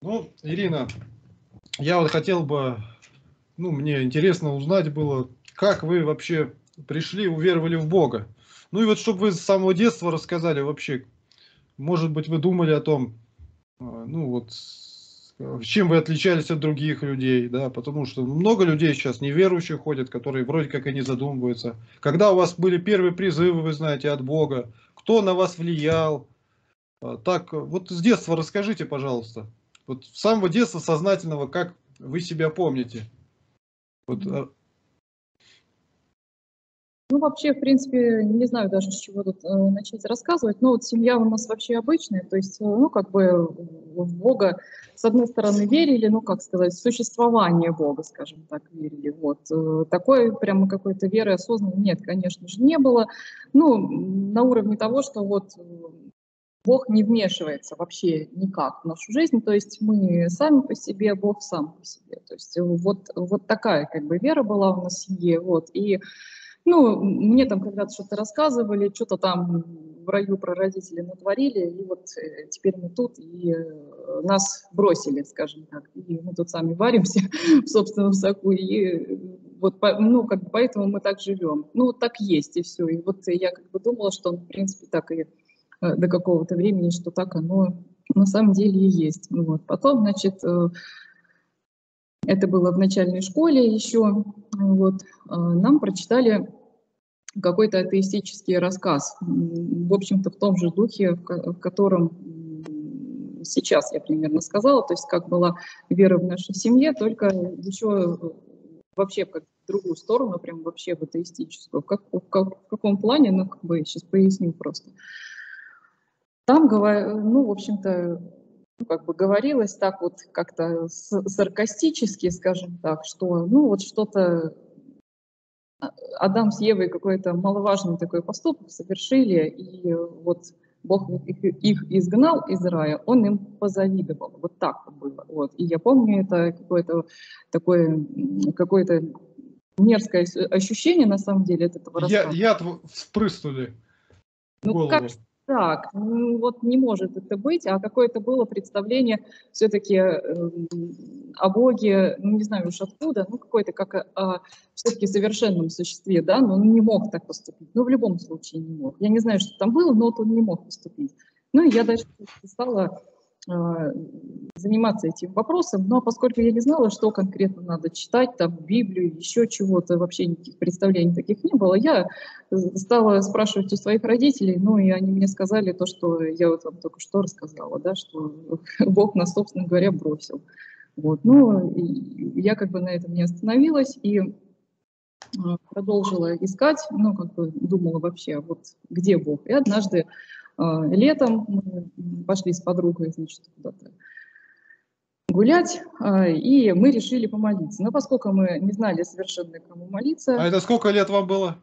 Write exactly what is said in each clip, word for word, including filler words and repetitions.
Ну, Ирина, я вот хотел бы, ну, мне интересно узнать было, как вы вообще пришли, уверовали в Бога. Ну и вот, чтобы вы с самого детства рассказали вообще, может быть, вы думали о том, ну вот, чем вы отличались от других людей, да, потому что много людей сейчас неверующих ходят, которые вроде как и не задумываются. Когда у вас были первые призывы, вы знаете, от Бога, кто на вас влиял, так, вот с детства расскажите, пожалуйста, вот с самого детства сознательного, как вы себя помните. Вот. Ну, вообще, в принципе, не знаю даже, с чего тут э, начать рассказывать, но вот семья у нас вообще обычная, то есть, ну, как бы в Бога, с одной стороны, верили, ну, как сказать, в существование Бога, скажем так, верили, вот. Э, такой прямо какой-то веры осознанной нет, конечно же, не было, ну, на уровне того, что вот Бог не вмешивается вообще никак в нашу жизнь, то есть мы сами по себе, Бог сам по себе, то есть вот, вот такая, как бы, вера была у нас в семье, вот, и ну, мне там когда-то что-то рассказывали, что-то там в раю прародители натворили, и вот теперь мы тут, и нас бросили, скажем так, и мы тут сами варимся в собственном соку, и вот, ну, как бы поэтому мы так живем. Ну, так есть, и все. И вот я как бы думала, что, в принципе, так и до какого-то времени, что так оно на самом деле и есть. Вот. Потом, значит, это было в начальной школе еще, вот, нам прочитали какой-то атеистический рассказ, в общем-то, в том же духе, в котором сейчас я примерно сказала, то есть как была вера в нашей семье, только еще вообще как в другую сторону, прям вообще в атеистическую. Как, как, в каком плане, ну, как бы сейчас поясню просто. Там, ну, в общем-то, как бы говорилось так вот как-то саркастически, скажем так, что, ну, вот что-то Адам с Евой какой-то маловажный такой поступок совершили, и вот Бог их изгнал из рая, он им позавидовал. Вот так было. Вот. И я помню, это какое-то такое, какое-то мерзкое ощущение, на самом деле, от этого рассказа. Яд вспрыснули в голову. Ну, как так, вот не может это быть, а какое-то было представление все-таки э, о Боге, ну не знаю уж откуда, ну какой-то как о, о все-таки совершенном существе, да, но он не мог так поступить, ну в любом случае не мог. Я не знаю, что там было, но вот он не мог поступить. Ну и я дальше стала э, заниматься этим вопросом, но поскольку я не знала, что конкретно надо читать, там Библию, еще чего-то, вообще никаких представлений таких не было, я стала спрашивать у своих родителей, ну и они мне сказали то, что я вот вам только что рассказала, да, что Бог нас, собственно говоря, бросил. Вот. Ну, я как бы на этом не остановилась и продолжила искать, ну, как бы думала вообще, вот где Бог. И однажды э, летом мы пошли с подругой, значит, куда-то гулять, и мы решили помолиться. Но поскольку мы не знали совершенно, кому молиться... А это сколько лет вам было?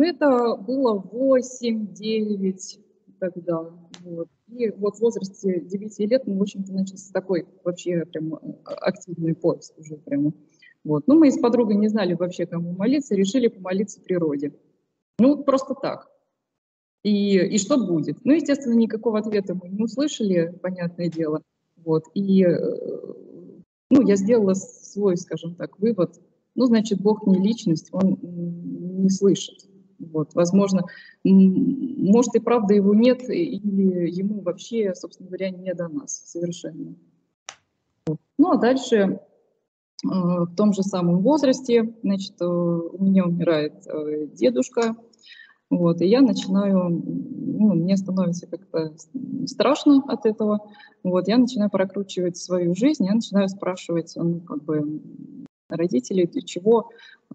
Это было восемь-девять тогда. Вот. И вот в возрасте девяти лет, ну, в общем-то, начался такой вообще прям активный поиск уже прямо. Вот. Ну, мы с подругой не знали вообще, кому молиться, решили помолиться природе. Ну, вот просто так. И, и что будет? Ну, естественно, никакого ответа мы не услышали, понятное дело. Вот. И, ну, я сделала свой, скажем так, вывод. Ну, значит, Бог не личность, он не слышит. Вот, возможно, может и правда его нет, или ему вообще, собственно говоря, не до нас совершенно. Вот. Ну, а дальше э, в том же самом возрасте, значит, э, у меня умирает э, дедушка, вот, и я начинаю, ну, мне становится как-то страшно от этого, вот, я начинаю прокручивать свою жизнь, я начинаю спрашивать, ну, как бы, родителей, для чего,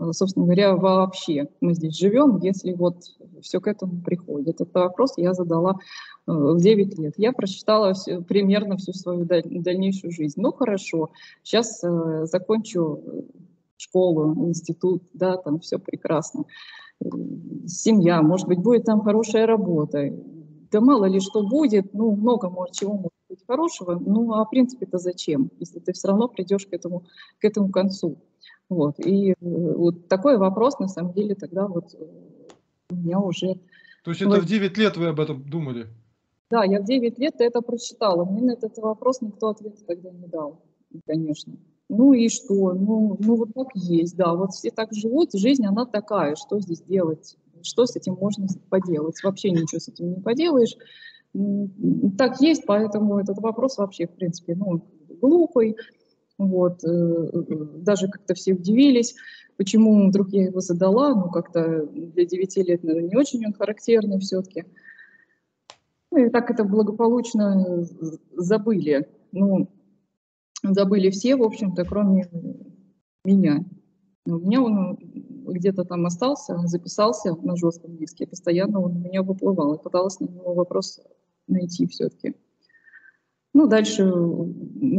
собственно говоря, вообще мы здесь живем, если вот все к этому приходит. Этот вопрос я задала в девять лет. Я прочитала все, примерно всю свою даль, дальнейшую жизнь. Ну хорошо, сейчас э, закончу школу, институт, да, там все прекрасно. Семья, может быть, будет там хорошая работа. Да мало ли что будет, ну много может чего может быть хорошего, ну а в принципе-то зачем, если ты все равно придешь к этому, к этому концу. Вот. И вот такой вопрос на самом деле тогда вот у меня уже... То есть это в девять лет вы об этом думали? Да, я в девять лет это прочитала. Мне на этот вопрос никто ответа тогда не дал, конечно. Ну и что? Ну, ну вот так есть, да. Вот все так живут, жизнь она такая. Что здесь делать? Что с этим можно поделать? Вообще ничего с этим не поделаешь. Так есть, поэтому этот вопрос вообще, в принципе, ну, глупый. Вот. Даже как-то все удивились, почему вдруг я его задала. Ну, как-то для девяти лет, наверное, не очень он характерный все-таки. Ну, и так это благополучно забыли. Ну, забыли все, в общем-то, кроме меня. У меня он где-то там остался, записался на жестком диске, постоянно он у меня выплывал. Я пыталась на него вопрос найти все-таки. Ну, дальше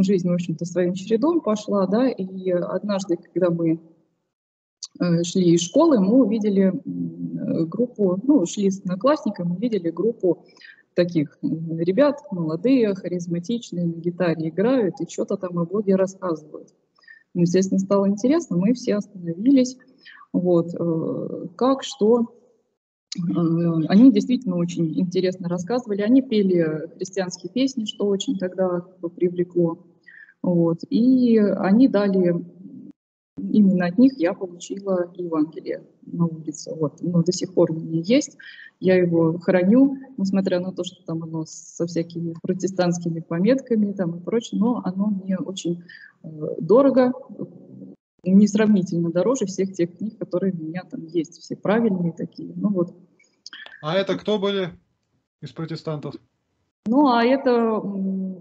жизнь, в общем-то, своим чередом пошла, да, и однажды, когда мы шли из школы, мы увидели группу, ну, шли с одноклассником, увидели группу таких ребят, молодые, харизматичные, на гитаре играют и что-то там о Боге рассказывают. Естественно, стало интересно, мы все остановились, вот, как, что. Они действительно очень интересно рассказывали, они пели христианские песни, что очень тогда привлекло, вот, и они дали, именно от них я получила Евангелие на улице, вот, но до сих пор у меня есть, я его храню, несмотря на то, что там оно со всякими протестантскими пометками там и прочее, но оно мне очень дорого, несравнительно дороже всех тех книг, которые у меня там есть, все правильные такие, ну вот. А это кто были из протестантов? Ну, а это,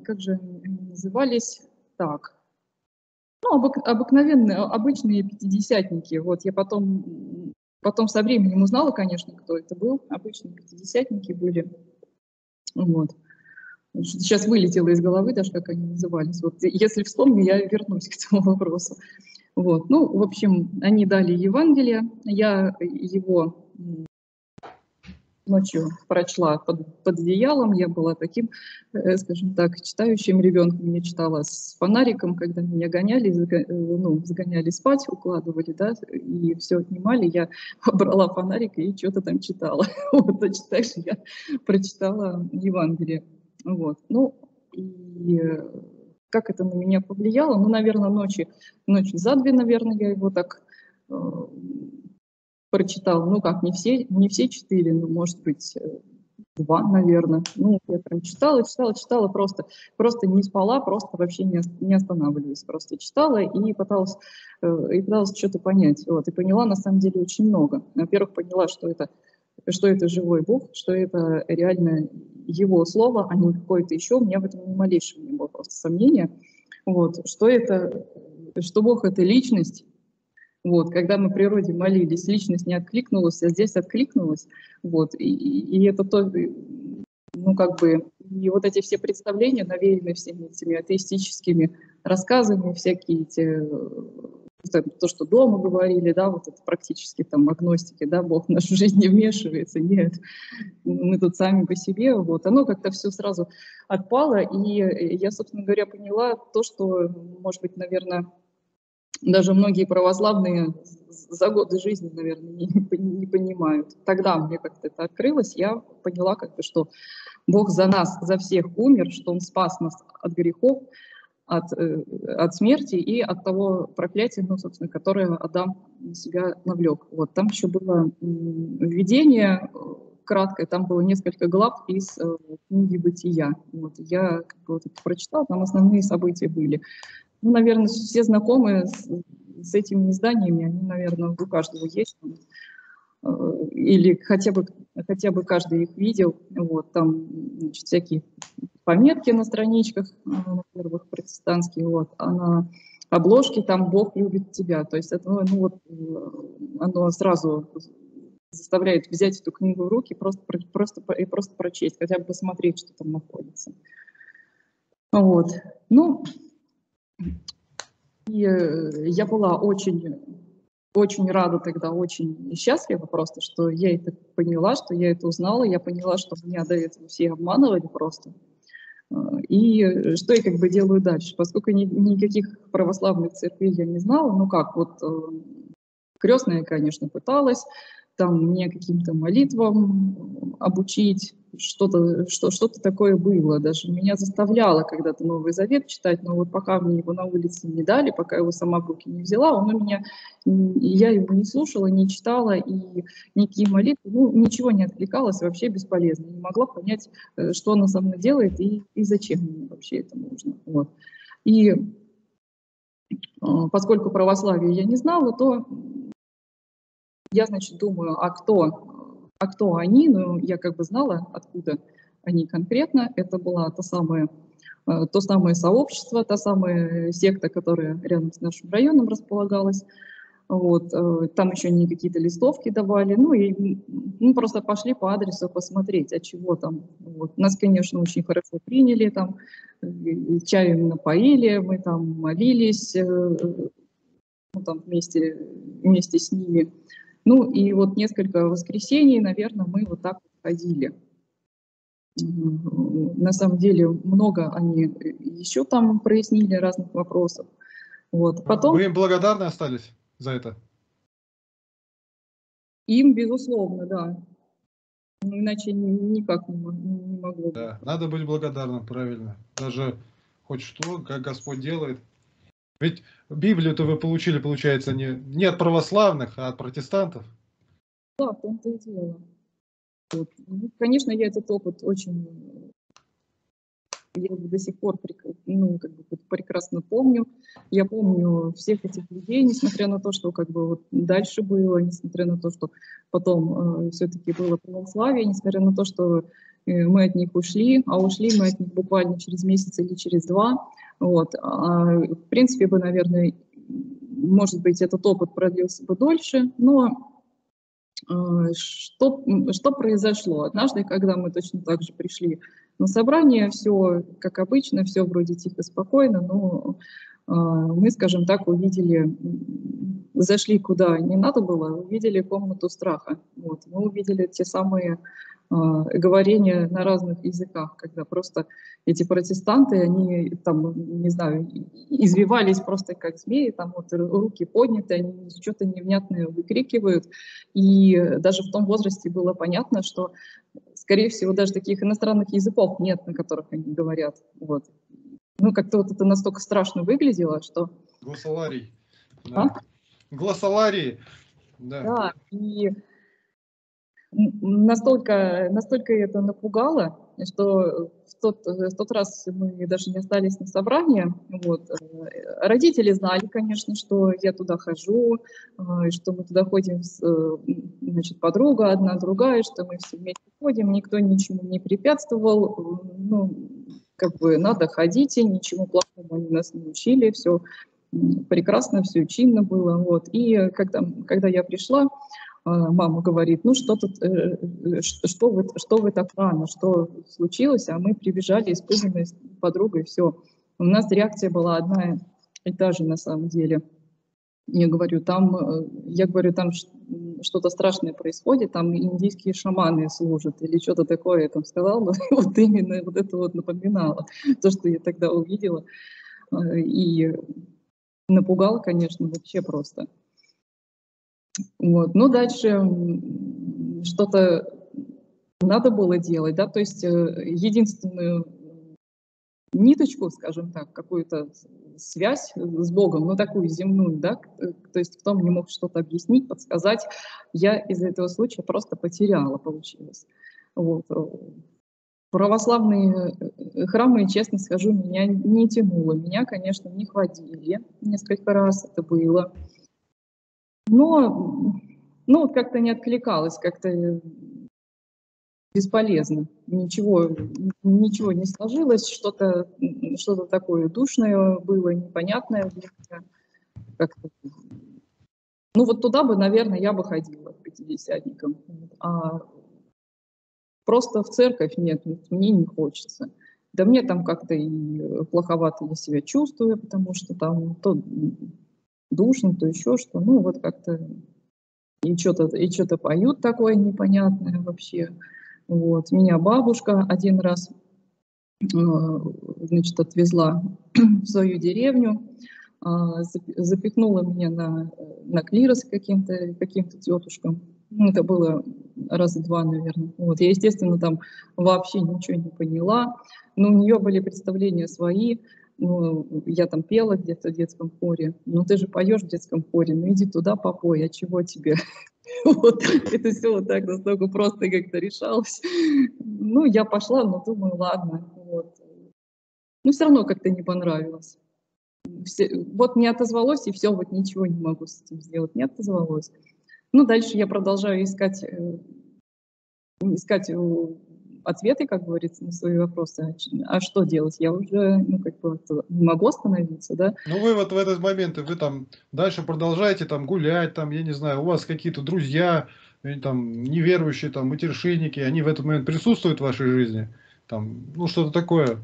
как же назывались, так, ну, обык, обыкновенные, обычные пятидесятники, вот, я потом, потом со временем узнала, конечно, кто это был, обычные пятидесятники были, вот. Сейчас вылетело из головы даже, как они назывались, вот, если вспомню, я вернусь к этому вопросу. Вот, ну, в общем, они дали Евангелие, я его ночью прочла под, под одеялом, я была таким, скажем так, читающим ребенком, я читала с фонариком, когда меня гоняли, ну, загоняли спать, укладывали, да, и все отнимали, я брала фонарик и что-то там читала, вот, значит, так же я прочитала Евангелие, вот, ну, и... Как это на меня повлияло? Ну, наверное, ночи, ночью за две, наверное, я его так э, прочитала. Ну, как, не все, не все четыре, ну, может быть, два, наверное. Ну, я прям читала, читала, читала, просто, просто не спала, просто вообще не, не останавливалась. Просто читала и пыталась, э, и пыталась что-то понять. Вот, и поняла, на самом деле, очень много. Во-первых, поняла, что это... что это живой Бог, что это реально Его слово, а не какое-то еще. У меня в этом ни малейшего не было просто сомнения. Вот, что это, что Бог — это личность. Вот, когда мы в природе молились, личность не откликнулась, а здесь откликнулась. Вот, и, и это то, ну как бы, и вот эти все представления, навеянные всеми этими атеистическими рассказами, всякие эти... То, что дома говорили, да, вот это практически там агностики, да, Бог в нашу жизнь не вмешивается, нет, мы тут сами по себе, вот, оно как-то все сразу отпало, и я, собственно говоря, поняла то, что, может быть, наверное, даже многие православные за годы жизни, наверное, не, не понимают. Тогда мне как-то это открылось, я поняла как-то, что Бог за нас, за всех умер, что Он спас нас от грехов, От, от смерти и от того проклятия, ну, собственно, которое Адам на себя навлек. Вот, там еще было введение краткое, там было несколько глав из книги «Бытия». Вот, я как бы вот это прочитала, там основные события были. Ну, наверное, все знакомые с, с этими изданиями, они, наверное, у каждого есть. Или хотя бы, хотя бы каждый их видел. Вот, там, значит, всякие... пометки на страничках, во-первых, протестантские, вот, а на обложке там «Бог любит тебя». То есть это, ну, вот, оно сразу заставляет взять эту книгу в руки просто, просто, и просто прочесть, хотя бы посмотреть, что там находится. Вот. Ну, и я была очень, очень рада тогда, очень счастлива просто, что я это поняла, что я это узнала, я поняла, что меня до этого все обманывали просто. И что я как бы делаю дальше? Поскольку ни, никаких православных церквей я не знала, ну как, вот крестная, конечно, пыталась, там мне каким-то молитвам обучить, что-то что, что-то такое было. Даже меня заставляло когда-то Новый Завет читать, но вот пока мне его на улице не дали, пока его сама в руки не взяла, он у меня, я его не слушала, не читала, и никакие молитвы, ну, ничего не откликалось, вообще бесполезно. Не могла понять, что она со мной делает и, и зачем мне вообще это нужно. Вот. И поскольку православие я не знала, то я, значит, думаю, а кто, а кто они? Ну, я как бы знала, откуда они конкретно. Это было то самое, то самое сообщество, та самая секта, которая рядом с нашим районом располагалась. Вот. Там еще не какие-то листовки давали. Ну, и мы просто пошли по адресу посмотреть, а чего там. Вот. Нас, конечно, очень хорошо приняли, там чаем напоили, мы там молились, ну, там вместе, вместе с ними. Ну, и вот несколько воскресений, наверное, мы вот так ходили. На самом деле, много они еще там прояснили разных вопросов. Вот. Потом... Вы им благодарны остались за это? Им, безусловно, да. Иначе никак не могло. Да, надо быть благодарным, правильно. Даже хоть что, как Господь делает. Ведь Библию-то вы получили, получается, не, не от православных, а от протестантов. Да, в том-то и дело. Вот. Ну, конечно, я этот опыт очень... Я до сих пор ну, как бы, прекрасно помню. Я помню всех этих людей, несмотря на то, что как бы, вот дальше было, несмотря на то, что потом э, все-таки было православие, несмотря на то, что э, мы от них ушли, а ушли мы от них буквально через месяц или через два. Вот. А, в принципе, бы, наверное, может быть, этот опыт продлился бы дольше, но э, что, что произошло? Однажды, когда мы точно так же пришли на собрание, все как обычно, все вроде тихо, спокойно, но э, мы, скажем так, увидели, зашли куда не надо было, увидели комнату страха. Вот. Мы увидели те самые э, говорения на разных языках, когда просто эти протестанты, они там, не знаю, извивались просто как змеи, там вот руки подняты, они что-то невнятное выкрикивают. И даже в том возрасте было понятно, что скорее всего, даже таких иностранных языков нет, на которых они говорят. Вот. Ну, как-то вот это настолько страшно выглядело, что... Глоссоларий. Да. А? Глоссоларий. Да. Да, и настолько, настолько это напугало, что в тот, в тот раз мы даже не остались на собрании. Вот. Родители знали, конечно, что я туда хожу, что мы туда ходим, с, значит, подруга одна, другая, что мы все вместе ходим, никто ничему не препятствовал. Ну, как бы надо ходить, и ничему плохому они нас не учили, все прекрасно, все чинно было. Вот. И когда, когда я пришла, мама говорит, ну что тут, что вы, что вы так рано, что случилось, а мы прибежали испуганные с подругой, все. У нас реакция была одна и та же на самом деле. Я говорю, там, я говорю, там что-то страшное происходит, там индийские шаманы служат или что-то такое, я там сказала, вот именно вот это вот напоминало, то, что я тогда увидела и напугала, конечно, вообще просто. Вот. Ну, дальше что-то надо было делать, да, то есть единственную ниточку, скажем так, какую-то связь с Богом, ну, такую земную, да, то есть кто мне мог что-то объяснить, подсказать, я из-за этого случая просто потеряла, получилось. Вот. Православные храмы, честно скажу, меня не тянуло, меня, конечно, не хватили несколько раз, это было... Но, ну, вот как-то не откликалось, как-то бесполезно, ничего, ничего не сложилось, что-то что-то такое душное было, непонятное. Как-то. Ну, вот туда бы, наверное, я бы ходила к пятидесятникам, а просто в церковь нет, мне не хочется. Да мне там как-то и плоховато я себя чувствую, потому что там... то душно, то еще что, ну вот как-то и что-то и что-то поют такое непонятное вообще. Вот. Меня бабушка один раз, значит, отвезла в свою деревню, запихнула меня на, на клирос каким-то каким-то тетушкам. Ну, это было раза два, наверное. Вот. Я, естественно, там вообще ничего не поняла. Но у нее были представления свои. Ну, я там пела где-то в детском хоре. Ну, ты же поешь в детском хоре. Ну, иди туда попой, а чего тебе? Вот это все вот так настолько просто как-то решалось. Ну, я пошла, но думаю, ладно. Вот. Ну, все равно как-то не понравилось. Все, вот не отозвалось, и все, вот ничего не могу с этим сделать. Не отозвалось. Ну, дальше я продолжаю искать, искать ответы, как говорится, на свои вопросы. А что делать? Я уже, ну, как бы, не могу остановиться, да? Ну, вы вот в этот момент, вы там дальше продолжаете там гулять, там, я не знаю, у вас какие-то друзья, там, неверующие, там, матершинники, они в этот момент присутствуют в вашей жизни? Там, ну, что-то такое.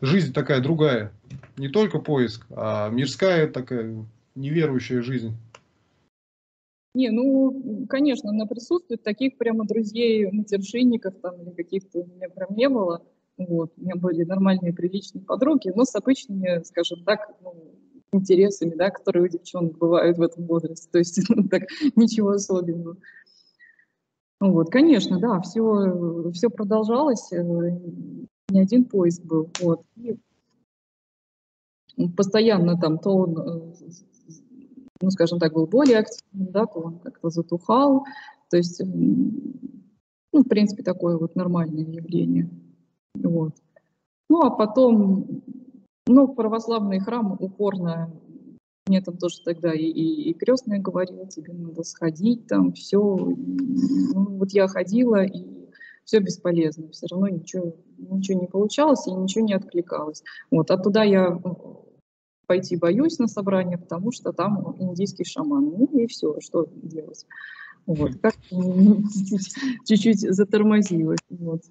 Жизнь такая другая. Не только поиск, а мирская такая неверующая жизнь. Не, ну, конечно, она присутствует. Таких прямо друзей-матершинников там или каких-то у меня прям не было. Вот. У меня были нормальные, приличные подруги, но с обычными, скажем так, ну, интересами, да, которые у девчонок бывают в этом возрасте. То есть, ну, так, ничего особенного. Вот, конечно, да, все, все продолжалось. Не один поиск был. Вот. И постоянно там то он... ну, скажем так, был более активным, да, то он как-то затухал. То есть, ну, в принципе, такое вот нормальное явление. Вот. Ну, а потом, ну, православный храм упорно, мне там тоже тогда и, и, и крестная говорила, тебе надо сходить там, все. Ну, вот я ходила, и все бесполезно, все равно ничего, ничего не получалось и ничего не откликалось. Вот, а туда я... пойти боюсь на собрание, потому что там индийский шаман. Ну и все, что делать. Вот, как чуть-чуть затормозилось. Вот.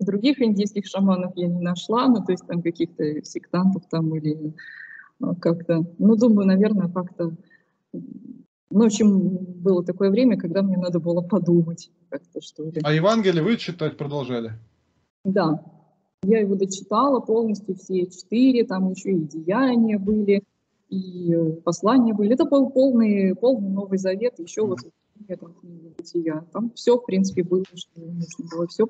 Других индийских шаманов я не нашла, ну то есть там каких-то сектантов там или как-то, ну думаю, наверное, как-то... Ну, в общем, было такое время, когда мне надо было подумать как-то, что ли. А Евангелие вы читать продолжали? Да. Я его дочитала полностью, все четыре, там еще и деяния были, и послания были. Это был полный, полный Новый Завет, еще вот в этом бытия. Там все, в принципе, было, что нужно было. Все,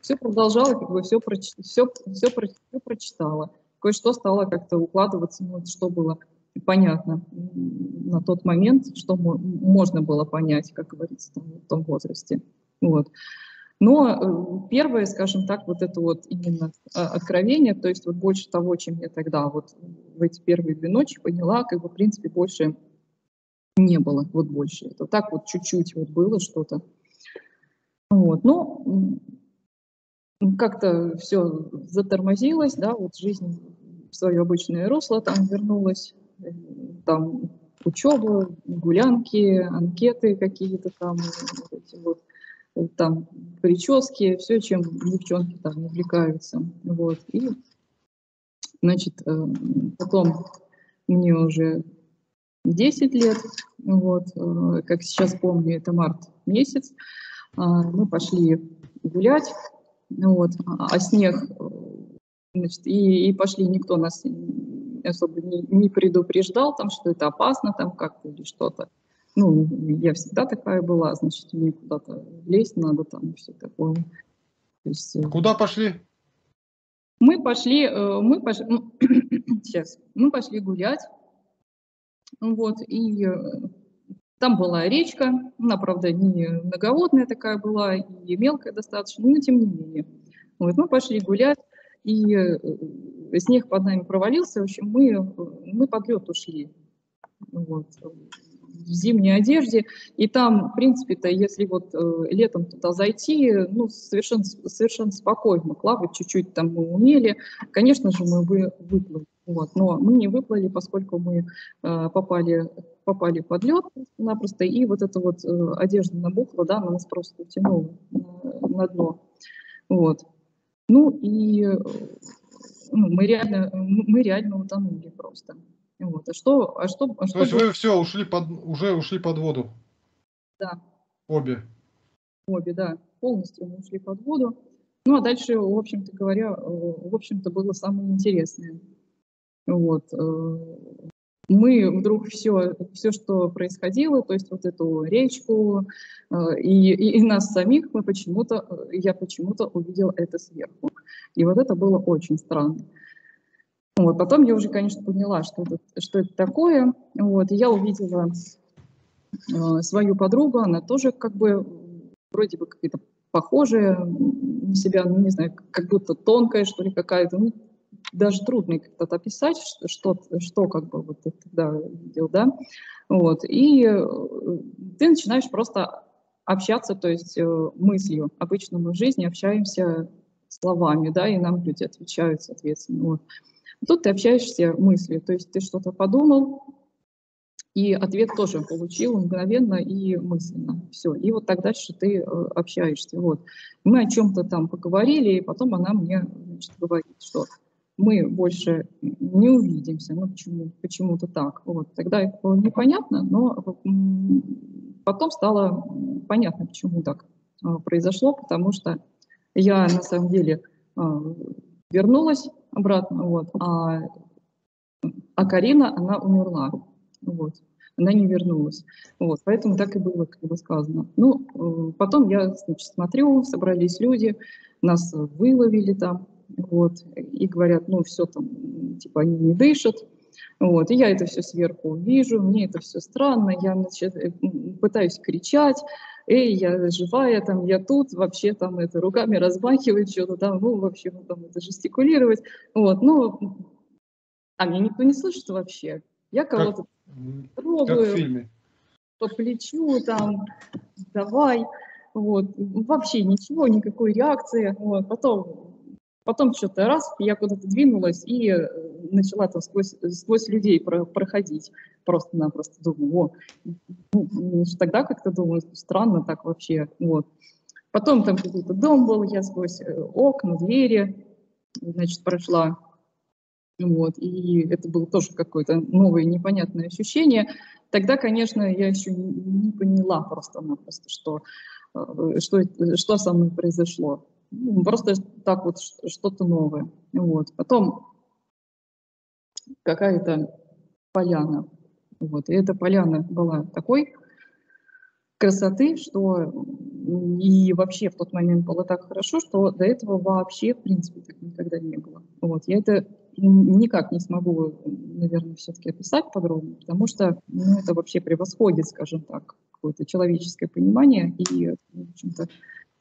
все продолжала, как бы все, проч... все, все, про... все прочитала. Кое-что стало как-то укладываться, ну, что было понятно на тот момент, что можно было понять, как говорится, там, в том возрасте. Вот. Но первое, скажем так, вот это вот именно откровение, то есть вот больше того, чем я тогда вот в эти первые две ночи поняла, как бы в принципе больше не было, вот больше. Это так вот чуть-чуть вот было что-то. Вот, ну, как-то все затормозилось, да, вот жизнь в свое обычное русло там вернулась, там учеба, гулянки, анкеты какие-то там, вот эти вот. Там прически, все, чем девчонки там увлекаются. Вот. И, значит, потом мне уже десять лет, вот, как сейчас помню, это март месяц, мы пошли гулять, вот, а снег, значит, и, и пошли, никто нас особо не, не предупреждал, там, что это опасно, там как-то или что-то. Ну, я всегда такая была, значит, мне куда-то лезть надо, там, все такое. То есть, куда пошли? Мы пошли, мы пошли, сейчас, мы пошли гулять, вот, и там была речка, она, правда, не многоводная такая была, и мелкая достаточно, но тем не менее. Вот, мы пошли гулять, и снег под нами провалился, в общем, мы, мы под лед ушли, вот. В зимней одежде, и там, в принципе-то, если вот э, летом туда зайти, ну, совершенно, совершенно спокойно, плавать чуть-чуть там мы умели, конечно же, мы бы выплыли, вот, но мы не выплыли, поскольку мы э, попали, попали под лед напросто, и вот эта вот э, одежда набухла, да, она нас просто утянула на, на дно, вот, ну, и э, ну, мы реально, мы реально утонули просто. Вот. А что, а что, а что... То есть вы все, ушли под, уже ушли под воду? Да. Обе? Обе, да. Полностью мы ушли под воду. Ну, а дальше, в общем-то говоря, в общем-то было самое интересное. Вот. мы вдруг все, все, что происходило, то есть вот эту речку и, и, и нас самих, мы почему-то, я почему-то увидела это сверху. И вот это было очень странно. Вот, потом я уже, конечно, поняла, что это, что это такое. Вот, и я увидела э, свою подругу, она тоже как бы вроде бы какие-то похожие на себя, ну, не знаю, как будто тонкая, что ли, какая-то. Ну, даже трудно как-то описать, что, что, что как бы вот ты тогда видел, да. Вот, и ты начинаешь просто общаться, то есть э, мыслью. Обычно мы в жизни общаемся словами, да, и нам люди отвечают, соответственно, вот. Тут ты общаешься мыслью, то есть ты что-то подумал, и ответ тоже получил мгновенно и мысленно. Все, и вот так дальше ты общаешься. Вот. Мы о чем-то там поговорили, и потом она мне, значит, говорит, что мы больше не увидимся, ну почему, почему-то так. Вот. Тогда это было непонятно, но потом стало понятно, почему так произошло, потому что я на самом деле вернулась обратно, вот, а, а Карина, она умерла, вот, она не вернулась, вот, поэтому так и было, как бы сказано. Ну, потом я, значит, смотрю, собрались люди, нас выловили там, вот, и говорят, ну, все там, типа, они не дышат, вот, и я это все сверху вижу, мне это все странно, я, значит, пытаюсь кричать, эй, я живая, там, я тут, вообще там это руками размахивать, что-то там, ну, вообще, ну, там, это жестикулировать, вот, ну, а меня никто не слышит вообще, я кого-то трогаю, по плечу, там, давай, вот, вообще ничего, никакой реакции, вот, потом... Потом что-то раз, я куда-то двинулась и начала там сквозь, сквозь людей про, проходить. Просто-напросто думаю, о, ну, тогда как-то думаю, странно так вообще. Вот. Потом там какой-то дом был, я сквозь окна, двери, значит, прошла. Вот. И это было тоже какое-то новое непонятное ощущение. Тогда, конечно, я еще не поняла просто-напросто, что, что, что со мной произошло. Просто так вот что-то новое. Вот. Потом какая-то поляна. Вот. И эта поляна была такой красоты, что и вообще в тот момент было так хорошо, что до этого вообще, в принципе, так никогда не было. Вот. Я это никак не смогу, наверное, все-таки описать подробно, потому что, ну, это вообще превосходит, скажем так, какое-то человеческое понимание и, в общем-то,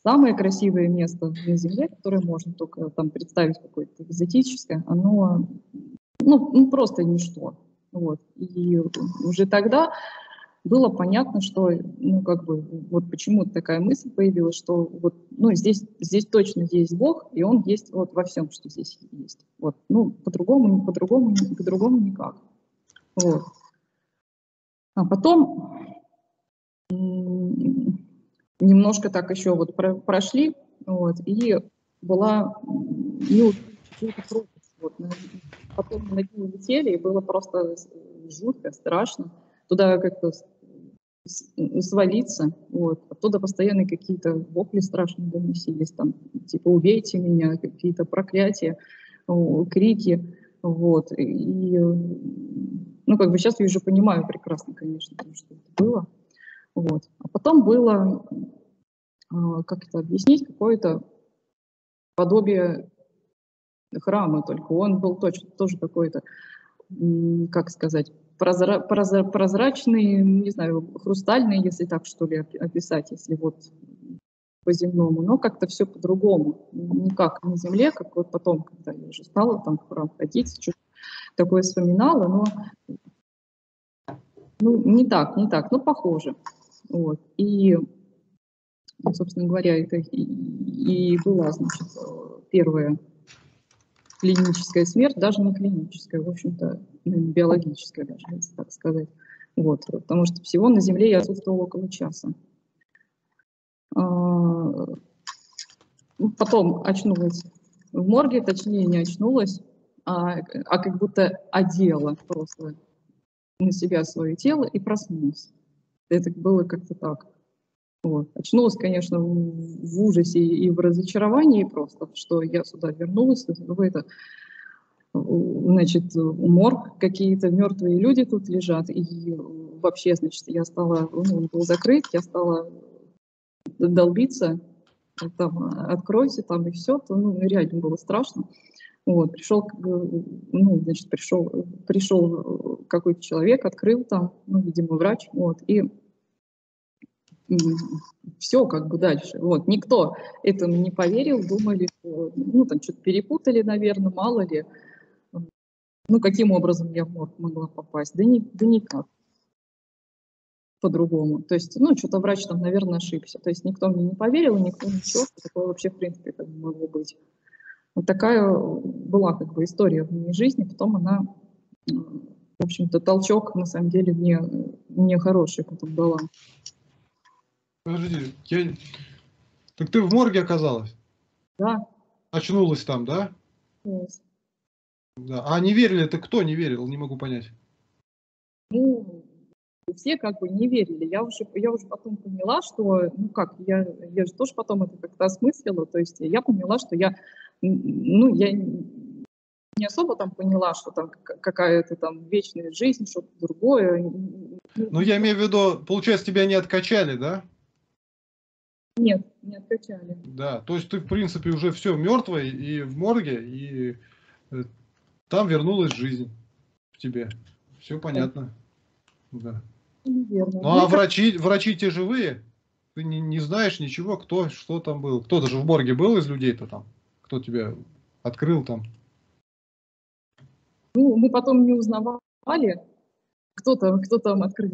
самое красивое место на Земле, которое можно только там представить какое-то экзотическое, оно, ну, ну, просто ничто. Вот. И уже тогда было понятно, что, ну, как бы, вот почему-то такая мысль появилась, что вот, ну, здесь, здесь точно есть Бог, и Он есть вот во всем, что здесь есть. Вот. Ну, по-другому, по-другому, по-другому никак. Вот. А потом... Немножко так еще вот прошли, вот, и была, ну, вот, потом ноги улетели, и было просто жутко, страшно, туда как-то свалиться, вот, оттуда постоянно какие-то вопли страшные доносились, там, типа, убейте меня, какие-то проклятия, крики, вот, и, ну, как бы сейчас я уже понимаю прекрасно, конечно, что это было. Вот. А потом было, как это объяснить, какое-то подобие храма, только он был точно тоже какой-то, как сказать, прозра, прозра, прозрачный, не знаю, хрустальный, если так что ли описать, если вот по-земному, но как-то все по-другому, не как на земле, как вот потом, когда я уже стала там в храм ходить, что-то такое вспоминала, но ну, не так, не так, но похоже. Вот. И, собственно говоря, это и, и была, значит, первая клиническая смерть, даже не клиническая, в общем-то, биологическая даже, если так сказать. Вот. Потому что всего на Земле я отсутствовала около часа. Потом очнулась в морге, точнее не очнулась, а, а как будто одела просто на себя свое тело и проснулась. Это было как-то так. Вот. Очнулась, конечно, в ужасе и в разочаровании просто, что я сюда вернулась, в это, значит, морг, какие-то мертвые люди тут лежат, и вообще, значит, я стала, ну, он был закрыт, я стала долбиться, там, откройся, там, и все, то, ну, реально было страшно. Вот, пришел, ну, значит, пришел, пришел какой-то человек, открыл там, ну, видимо, врач, вот, и все как бы дальше. Вот, никто этому не поверил, думали, что, ну, там, что-то перепутали, наверное, мало ли. Ну, каким образом я в морг могла попасть? Да, не, да никак. По-другому. То есть, ну, что-то врач там, наверное, ошибся. То есть, никто мне не поверил, никто ничего, что такое вообще, в принципе, как бы могло быть. Вот такая была, как бы, история в моей жизни. Потом она, в общем-то, толчок, на самом деле, мне, мне хороший потом дала. Подожди, я... так ты в морге оказалась? Да. Очнулась там, да? Yes. Да. А не верили, это кто не верил? Не могу понять. Ну, все как бы не верили. Я уже, я уже потом поняла, что, ну как, я, я же тоже потом это как-то осмыслила. То есть я поняла, что я, ну, я не особо там поняла, что там какая-то там вечная жизнь, что-то другое. Ну, я имею в виду, получается, тебя не откачали, да? Нет, не откачали. Да, то есть ты, в принципе, уже все мертвое и в морге, и там вернулась жизнь в тебе. Все понятно. Да. Верно. Ну, а врачи, врачи те живые? Ты не, не знаешь ничего, кто, что там был? Кто-то же в морге был из людей-то там? Кто тебя открыл там? Ну, мы потом не узнавали. Кто там, кто там открыл?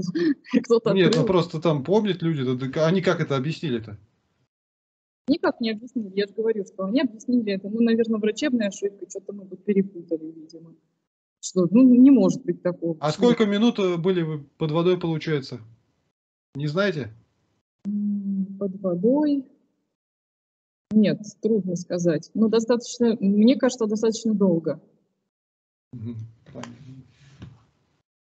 Кто там Нет, открыл? Ну просто там помнят люди, они как это объяснили-то? Никак не объяснили, я же говорю, что они объяснили это, ну, наверное, врачебная ошибка, что-то мы тут перепутали, видимо. Что, ну, не может быть такого. А сколько минут были вы под водой, получается? Не знаете? Под водой? Нет, трудно сказать. Но достаточно, мне кажется, достаточно долго. Понятно.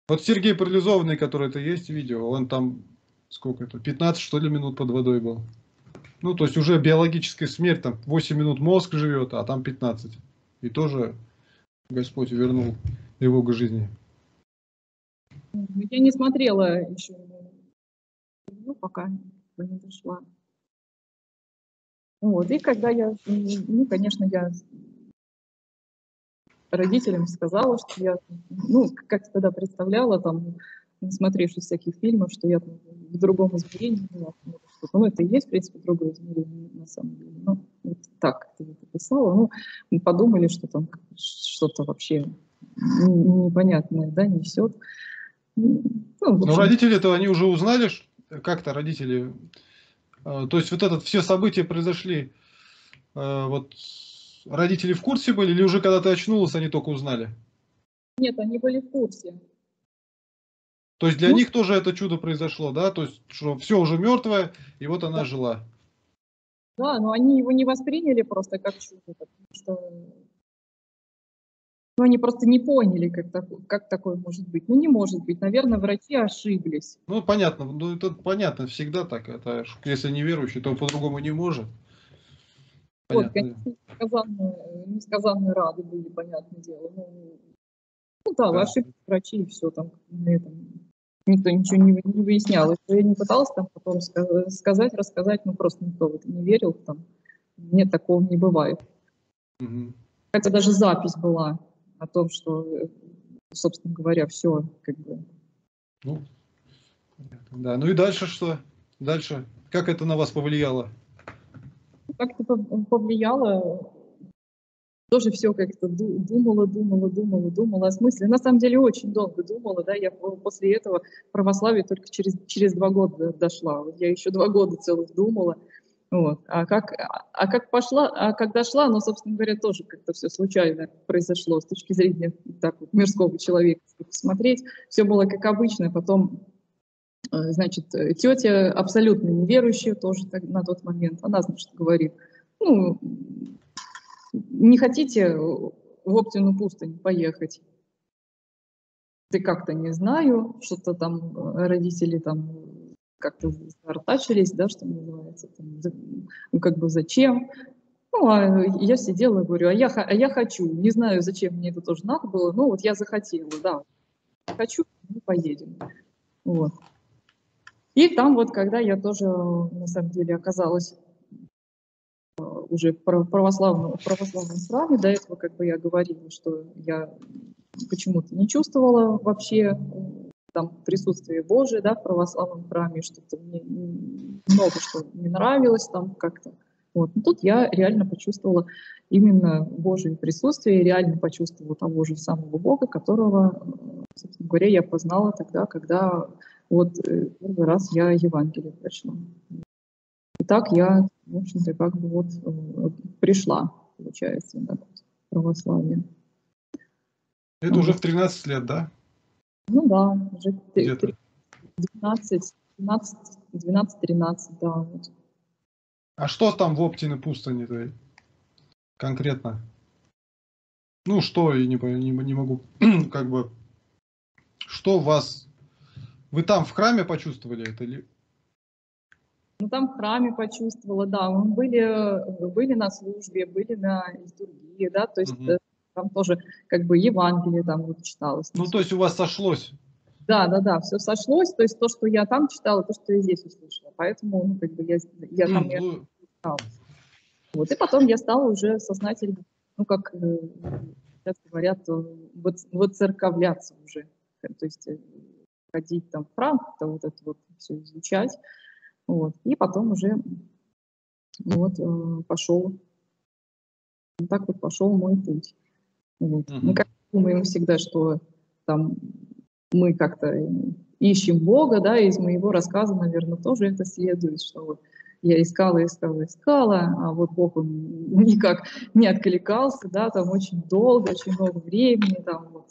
Вот Сергей Парализованный, который это есть видео, он там, сколько это, пятнадцать, что ли, минут под водой был. Ну, то есть уже биологическая смерть, там восемь минут мозг живет, а там пятнадцать. И тоже Господь вернул его к жизни. Я не смотрела еще, ну, пока не пришла. Вот, и когда я, ну, конечно, я... родителям сказала, что я, ну, как тогда представляла, там, насмотревшись всяких фильмов, что я там в другом измерении была. Ну, это и есть, в принципе, другое измерение, на самом деле. Ну, вот так ты это писала. Ну, мы подумали, что там что-то вообще непонятное, да, несет. Ну, но родители-то, они уже узнали, как-то родители... То есть вот это все события произошли вот... Родители в курсе были или уже когда ты очнулась, они только узнали? Нет, они были в курсе. То есть для ну, них тоже это чудо произошло, да? То есть что все уже мертвое, и вот она да. жила. Да, но они его не восприняли просто как чудо, потому что... Ну, они просто не поняли, как, так, как такое может быть. Ну, не может быть. Наверное, врачи ошиблись. Ну, понятно. Ну, это понятно. Всегда так. Это, если неверующий, то по-другому не может. Вот, конечно, несказанно, несказанно рады были, понятное дело. Ну, ну да, да, ошибки врачи и все там. На этом. Никто ничего не, не выяснял. Я не пыталась там потом сказать, рассказать, но просто никто в это не верил. Там. Нет, такого не бывает. Угу. Хотя даже запись была о том, что, собственно говоря, все как бы. Ну, да. Ну и дальше что? Дальше. Как это на вас повлияло? Как-то повлияло, тоже все как-то думала, думала, думала, думала о смысле. На самом деле очень долго думала, да, я после этого православие только через, через два года дошла. Вот я еще два года целых думала. Вот. А, как, а как пошла, а как дошла, оно, собственно говоря, тоже как-то все случайно произошло с точки зрения так вот, мирского человека, посмотреть. Все было как обычно, потом... Значит, тетя абсолютно неверующая тоже на тот момент, она, значит, говорит, ну, не хотите в Оптину пустынь поехать? Ты как-то не знаю, что-то там родители там как-то артачились, да, что называется, там, как бы зачем? Ну, а я сидела и говорю, а я, а я хочу. Не знаю, зачем мне это тоже надо было, но вот я захотела, да. Хочу, мы поедем. Вот. И там вот, когда я тоже, на самом деле, оказалась уже в православном, православном храме, до этого как бы я говорила, что я почему-то не чувствовала вообще там присутствие Божие, да, в православном храме, что-то мне много что не нравилось там как-то. Вот. Но тут я реально почувствовала именно Божие присутствие, реально почувствовала того же самого Бога, которого, собственно говоря, я познала тогда, когда вот первый раз я Евангелие прочла. И так я, в общем-то, как бы вот пришла, получается, да, в православие. Это вот. Уже в тринадцать лет, да? Ну да, уже двенадцать-тринадцать, да, вот. А что там в Оптиной пустыне твоей конкретно? Ну что, я не, не, не могу, как бы, что вас, вы там в храме почувствовали это или? Ну там в храме почувствовала, да, мы были, были на службе, были на литургии, да, то есть угу. Там тоже как бы Евангелие там вот читалось. Ну то есть у вас сошлось? Да, да, да, все сошлось, то есть то, что я там читала, то, что я здесь услышала, поэтому, ну, как бы я, я там не mm читала. -hmm. Вот, и потом я стала уже сознательно, ну, как сейчас говорят, вот, воцерковляться уже, то есть ходить там в храм, то вот это вот все изучать, вот, и потом уже, вот, пошел, вот так вот пошел мой путь. Вот. Mm -hmm. Мы как думаем всегда, что там... Мы как-то ищем Бога, да, из моего рассказа, наверное, тоже это следует, что вот я искала, искала, искала, а вот Бог он никак не откликался, да, там очень долго, очень много времени там вот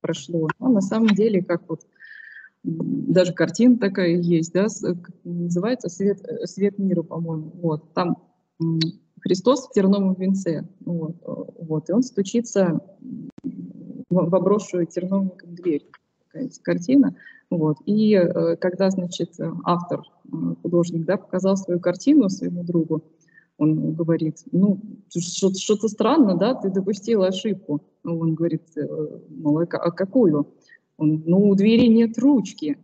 прошло. А на самом деле, как вот, даже картина такая есть, да, называется «Свет, свет мира», по-моему, вот, там Христос в терновом венце, вот, вот, и он стучится... в обросшую терновником дверь, такая картина, вот, и э, когда, значит, автор, э, художник, да, показал свою картину своему другу, он говорит, ну, что-то странно, да, ты допустила ошибку, он говорит, мол, а какую? Он, ну, у двери нет ручки,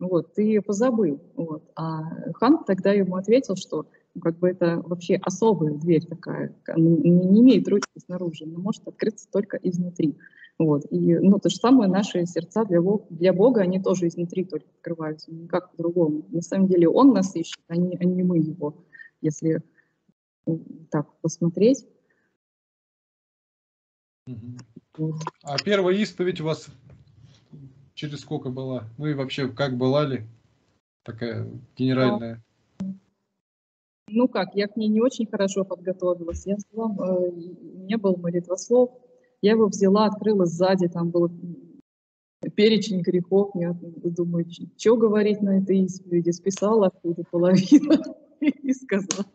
вот, ты ее позабыл, вот, а хан тогда ему ответил, что как бы это вообще особая дверь такая, не имеет ручки снаружи, она может открыться только изнутри. Вот. И, ну, то же самое наши сердца для, для Бога, они тоже изнутри только открываются, никак по-другому. На самом деле Он нас ищет, а не, а не мы Его, если так посмотреть. Угу. А первая исповедь у вас через сколько была? Ну и вообще, как была ли такая генеральная? Да. Ну как, я к ней не очень хорошо подготовилась. Я взяла, э, у меня был молитвослов, я его взяла, открыла сзади, там был перечень грехов, я думаю, что говорить на этой исповеди, списала оттуда половину и сказала.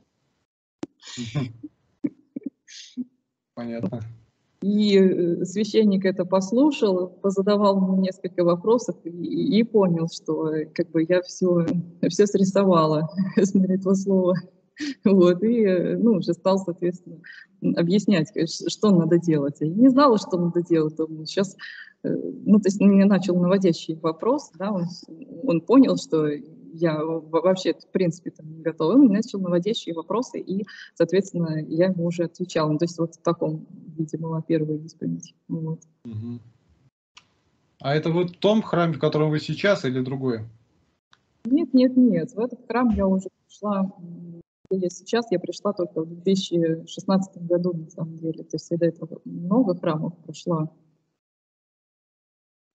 Понятно. И священник это послушал, позадавал мне несколько вопросов и, и понял, что как бы я все, все срисовала с молитвослова. Вот, и, ну, уже стал, соответственно, объяснять, что надо делать. Я не знала, что надо делать. Думаю, сейчас, ну, то есть, мне начал наводящий вопрос, да, он, он понял, что я вообще, в принципе, там не готова. Он начал наводящие вопросы, и, соответственно, я ему уже отвечала. Ну, то есть, вот в таком виде была первая исповедь. Вот. Угу. А это вот в том храме, в котором вы сейчас, или другое? Нет, нет, нет. В этот храм я уже пришла... Я сейчас я пришла только в две тысячи шестнадцатом году, на самом деле. То есть я до этого много храмов прошла.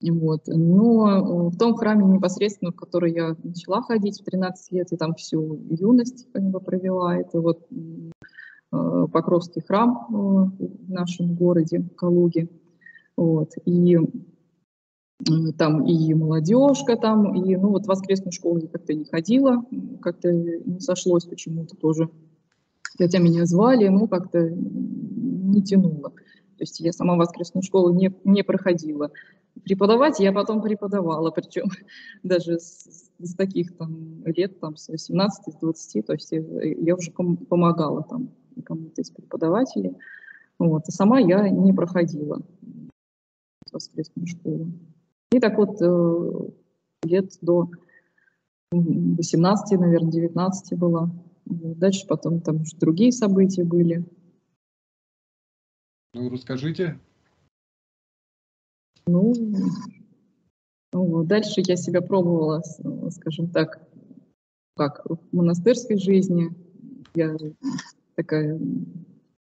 Вот. Но в том храме непосредственно, в который я начала ходить в тринадцать лет, и там всю юность провела, это вот Покровский храм в нашем городе Калуге. Вот. И там и молодежка, там, и, ну, вот в воскресную школу я как-то не ходила, как-то не сошлось почему-то тоже. Хотя меня звали, но как-то не тянуло. То есть я сама воскресную школу не, не проходила. Преподавать я потом преподавала, причем даже с, с таких там лет, там, с восемнадцати, с двадцати, то есть я, я уже пом- помогала там кому-то из преподавателей. Вот. А сама я не проходила воскресную школу. И так вот лет до восемнадцати, наверное, девятнадцати была. Дальше потом там другие события были. Ну, расскажите. Ну, ну, дальше я себя пробовала, скажем так, как в монастырской жизни. Я такая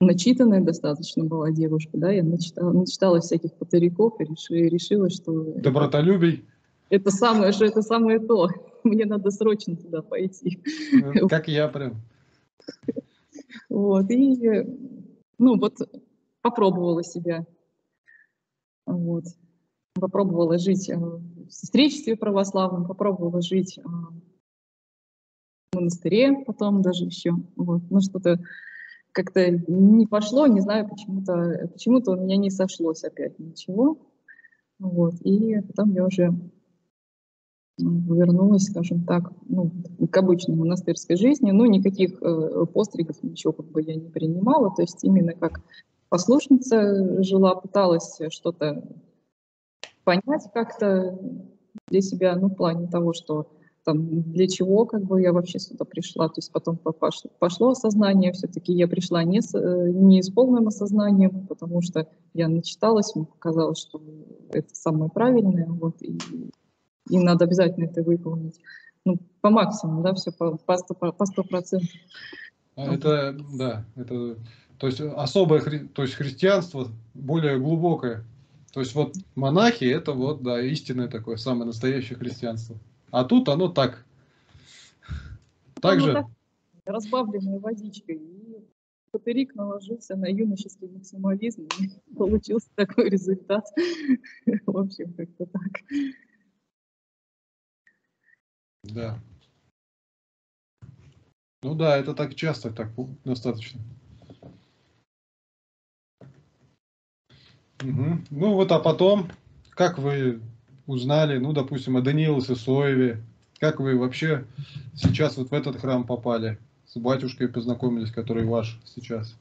начитанная достаточно была девушка, да, я начитала, начитала всяких патыриков и решила, решила, что... Добротолюбий. Это самое, что это самое то. Мне надо срочно туда пойти. Как я прям. Вот, и, ну, вот попробовала себя. Вот. Попробовала жить в сестричестве православном, попробовала жить в монастыре потом даже еще. Вот. Ну, что-то как-то не пошло, не знаю, почему-то почему-то у меня не сошлось опять ничего. Вот. И потом я уже вернулась, скажем так, ну, к обычной монастырской жизни. Ну, никаких э, постригов, ничего как бы я не принимала. То есть именно как послушница жила, пыталась что-то понять как-то для себя, ну, в плане того, что там, для чего как бы я вообще сюда пришла. То есть потом пошло, пошло осознание, все-таки я пришла не с, не с полным осознанием, потому что я начиталась, мне показалось, что это самое правильное, вот, и, и надо обязательно это выполнить. Ну, по максимуму, да, все по, по, сто, по сто процентов. Это, да, это... То есть особое, то есть христианство более глубокое. То есть вот монахи — это вот, да, истинное такое, самое настоящее христианство. А тут оно так. Так же. Разбавленной водичкой. И патырик наложился на юношеский максимализм. И получился такой результат. В общем, как-то так. Да. Ну да, это так часто, так достаточно. Угу. Ну вот, а потом, как вы узнали, ну, допустим, о Данииле Сысоеве, как вы вообще сейчас вот в этот храм попали, с батюшкой познакомились, который ваш сейчас?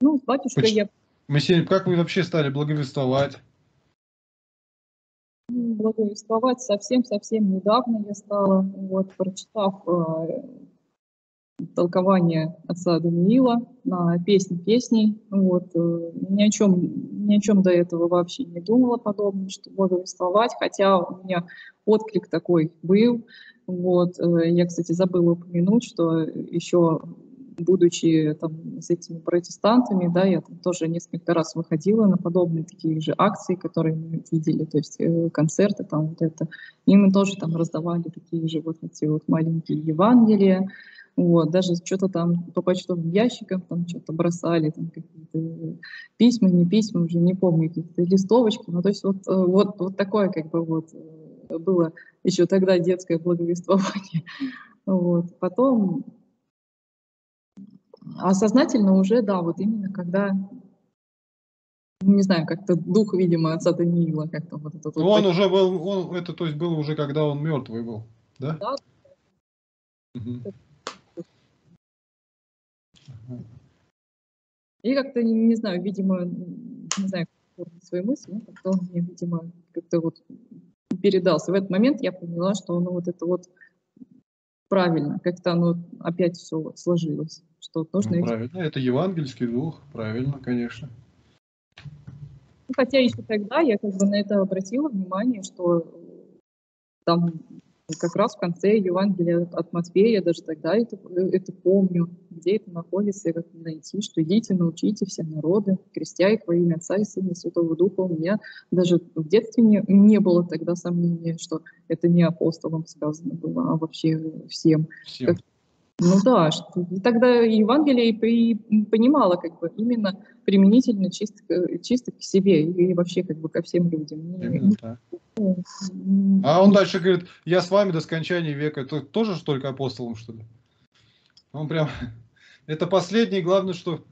Ну, с батюшкой Поч... я... Мы сегодня... Как вы вообще стали благовествовать? Благовествовать совсем-совсем недавно я стала, вот, прочитав э, толкование отца Даниила на «Песни песней». Вот, э, ни о чем, ни о чем до этого вообще не думала подобное, что благовествовать, хотя у меня отклик такой был. Вот, э, я, кстати, забыла упомянуть, что еще, будучи там, с этими протестантами, да, я там тоже несколько раз выходила на подобные такие же акции, которые мы видели, то есть э, концерты там вот это. И мы тоже там раздавали такие же вот эти вот маленькие Евангелия. Вот, даже что-то там по почтовым ящикам там что-то бросали, там какие-то письма, не письма, уже не помню, какие-то листовочки. Ну, то есть вот, вот, вот такое как бы вот было еще тогда детское благовествование. Вот, потом осознательно уже, да, вот именно когда, не знаю, как-то дух, видимо, отца Даниила как-то вот этот. Ну, вот он так... уже был, он, это то есть было уже, когда он мертвый был, да? Да. Угу. И как-то, не, не знаю, видимо, не знаю, как свои мысли, но как-то он мне, видимо, как-то вот передался. В этот момент я поняла, что ну, вот это вот правильно, как-то оно опять все вот сложилось. Что нужно, ну, правильно, это евангельский дух, правильно, конечно. Хотя еще тогда я как бы на это обратила внимание, что там... Как раз в конце Евангелия от Матфея, даже тогда это, это помню, где это находится, как найти, что идите, научите все народы, крестя их во имя Отца и Сына и Святого Духа. У меня даже в детстве не, не было тогда сомнения, что это не апостолам сказано было, а вообще всем. всем. Как, ну да, что, и тогда Евангелие и при, понимала как бы именно применительно чисто, чисто к себе и вообще как бы ко всем людям. Именно так. А он дальше говорит, я с вами до скончания века. Ты тоже ж только апостолом, что ли? Он прям... Это последнее, главное, что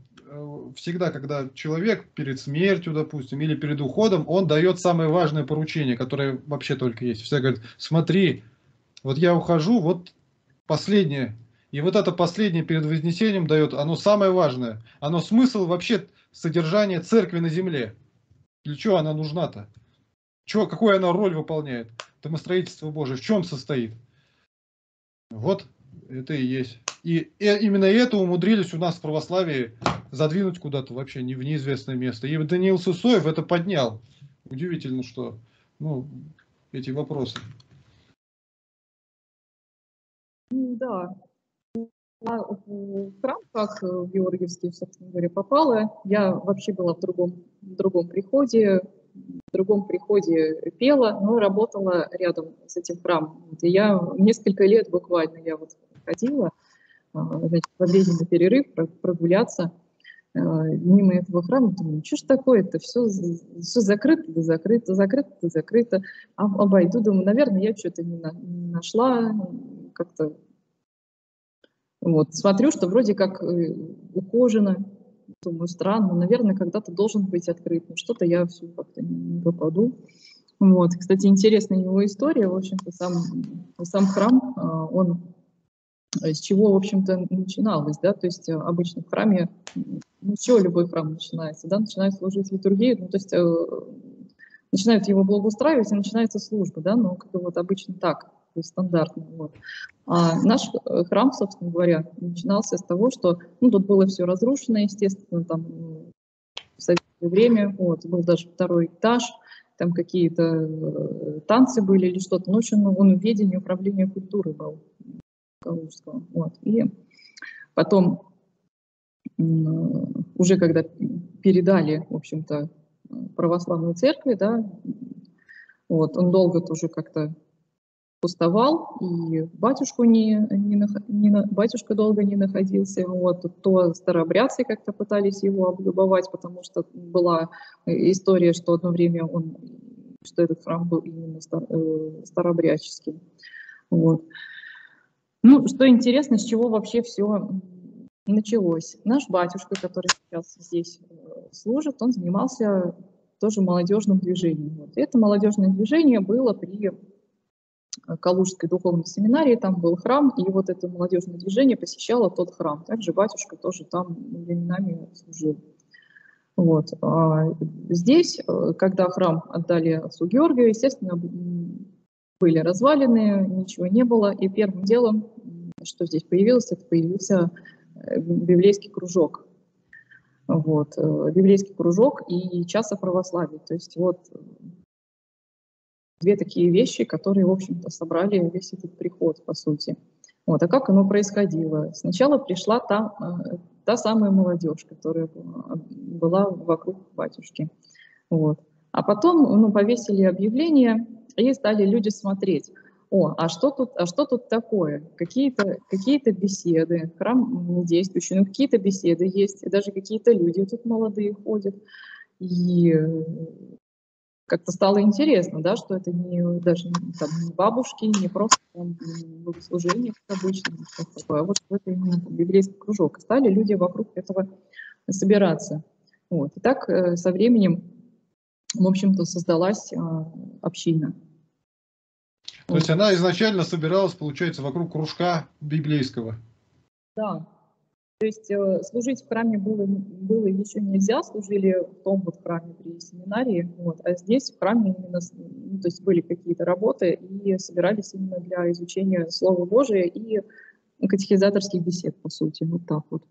всегда, когда человек перед смертью, допустим, или перед уходом, он дает самое важное поручение, которое вообще только есть. Все говорят, смотри, вот я ухожу, вот последнее. И вот это последнее перед Вознесением дает, оно самое важное. Оно смысл вообще содержания церкви на земле. Для чего она нужна-то? Какую она роль выполняет? Домостроительство Божие в чем состоит? Вот это и есть. И именно это умудрились у нас в православии задвинуть куда-то вообще не в неизвестное место. И Даниил Сысоев это поднял. Удивительно, что ну, эти вопросы. Да. В храм, как в Георгиевский, собственно говоря, попала. Я вообще была в другом, в другом приходе, в другом приходе пела, но работала рядом с этим храмом. И я несколько лет буквально я вот ходила, значит, в обеденный перерыв прогуляться мимо этого храма. Думаю, что ж такое-то, все, все закрыто, да закрыто, закрыто, да закрыто. А, обойду, думаю, наверное, я что-то не, на, не нашла, как-то. Вот, смотрю, что вроде как ухожено, думаю, странно, наверное, когда-то должен быть открыт, но что-то я все как-то не попаду. Вот, кстати, интересная его история, в общем-то, сам, сам храм, он с чего, в общем-то, начиналось, да, то есть обычно в храме, ну, с чего любой храм начинается, да, начинают служить литургию, ну, то есть начинают его благоустраивать, и начинается служба, да, ну, как-то вот обычно так. Стандартный. Вот. А наш храм, собственно говоря, начинался с того, что ну, тут было все разрушено, естественно, там в советское время, вот, был даже второй этаж, там какие-то танцы были или что-то. Ну, в общем, он в ведении управления культуры был Калужского. Вот. И потом, уже когда передали, в общем-то, православной церкви, да, вот, он долго тоже как-то пустовал, и батюшку не, не, не, батюшка долго не находился. Вот, то старообрядцы как-то пытались его облюбовать, потому что была история, что одно время он, что этот храм был именно стар, э, старообрядческим. Вот. Ну, что интересно, с чего вообще все началось. Наш батюшка, который сейчас здесь служит, он занимался тоже молодежным движением. Вот. Это молодежное движение было при Калужской духовной семинарии, там был храм, и вот это молодежное движение посещало тот храм. Также батюшка тоже там временами служил. Вот. А здесь, когда храм отдали отцу Георгию, естественно, были развалины, ничего не было, и первым делом, что здесь появилось, это появился библейский кружок. Вот. Библейский кружок и час о православии. То есть вот две такие вещи, которые, в общем-то, собрали весь этот приход, по сути. Вот. А как оно происходило? Сначала пришла та, та самая молодежь, которая была вокруг батюшки. Вот. А потом ну, повесили объявление, и стали люди смотреть. О, а что тут, а что тут такое? Какие-то какие-то беседы, храм не действующий, но какие-то беседы есть, и даже какие-то люди тут молодые ходят. И как-то стало интересно, да, что это не даже там, не бабушки, не просто там, богослужение обычное, а вот это именно библейский кружок. Стали люди вокруг этого собираться. Вот. И так со временем, в общем-то, создалась а, община. То вот. Есть она изначально собиралась, получается, вокруг кружка библейского? Да. То есть служить в храме было, было еще нельзя, служили в том вот храме при семинарии, вот, а здесь в храме именно ну, то есть были какие-то работы и собирались именно для изучения Слова Божия и катехизаторских бесед, по сути, вот так вот.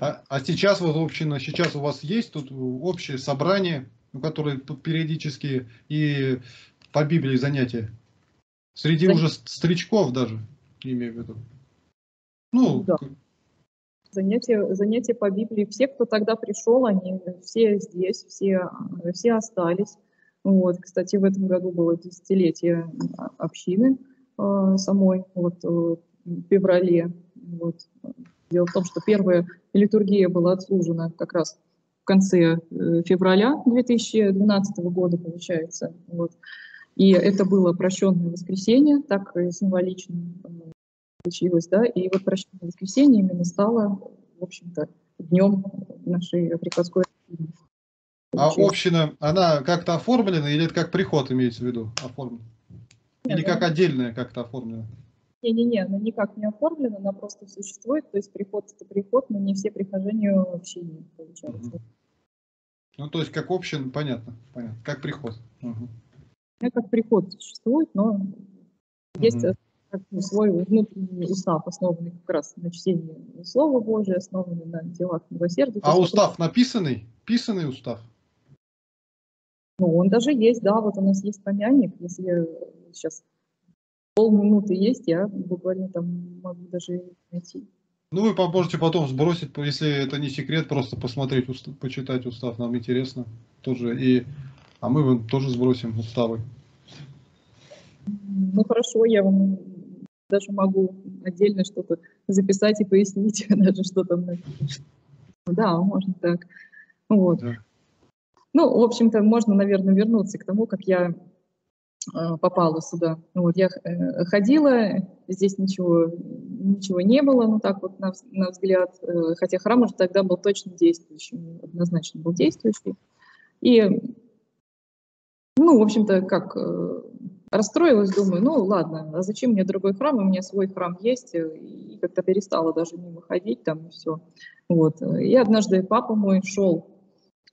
А, а сейчас вот община, сейчас у вас есть тут общее собрание, которые периодически и по Библии занятия, среди Зан... уже старичков даже, имею в виду. Ну, да. занятия, занятия по Библии. Все, кто тогда пришел, они все здесь, все, все остались. Вот, кстати, в этом году было десятилетие общины э, самой, вот, э, в феврале. Вот. Дело в том, что первая литургия была отслужена как раз в конце февраля две тысячи двенадцатого года, получается. Вот. И это было прощенное воскресенье, так символично случилось, да, и вот прощенное воскресенье именно стало, в общем-то, днем нашей приходской. А община, она как-то оформлена или это как приход имеется в виду оформлена? Или как отдельная как-то оформлена? Не-не-не, она никак не оформлена, она просто существует, то есть приход это приход, но не все прихожане вообще не получаются. Угу. Ну, то есть как община, понятно, понятно, как приход. Угу. Как приход существует, но есть угу. свой внутренний устав, основанный как раз на чтении Слова Божия, основанный на делах милосердия. А устав написанный? Писанный устав? Ну, он даже есть, да, вот у нас есть помянник, если сейчас полминуты есть, я буквально там могу даже найти. Ну, вы поможете потом сбросить, если это не секрет, просто посмотреть, устав, почитать устав, нам интересно тоже, и, а мы вам тоже сбросим уставы. Ну, хорошо, я вам даже могу отдельно что-то записать и пояснить, даже что там написано. Да, можно так. Вот. Да. Ну, в общем-то, можно, наверное, вернуться к тому, как я э, попала сюда. Вот, я э, ходила, здесь ничего, ничего не было, ну так вот на, на взгляд, э, хотя храм уже тогда был точно действующий, однозначно был действующий. И, ну, в общем-то, как э, расстроилась, думаю, ну ладно, а зачем мне другой храм, у меня свой храм есть, и как-то перестала даже мимо ходить там и все. Вот. И однажды папа мой шел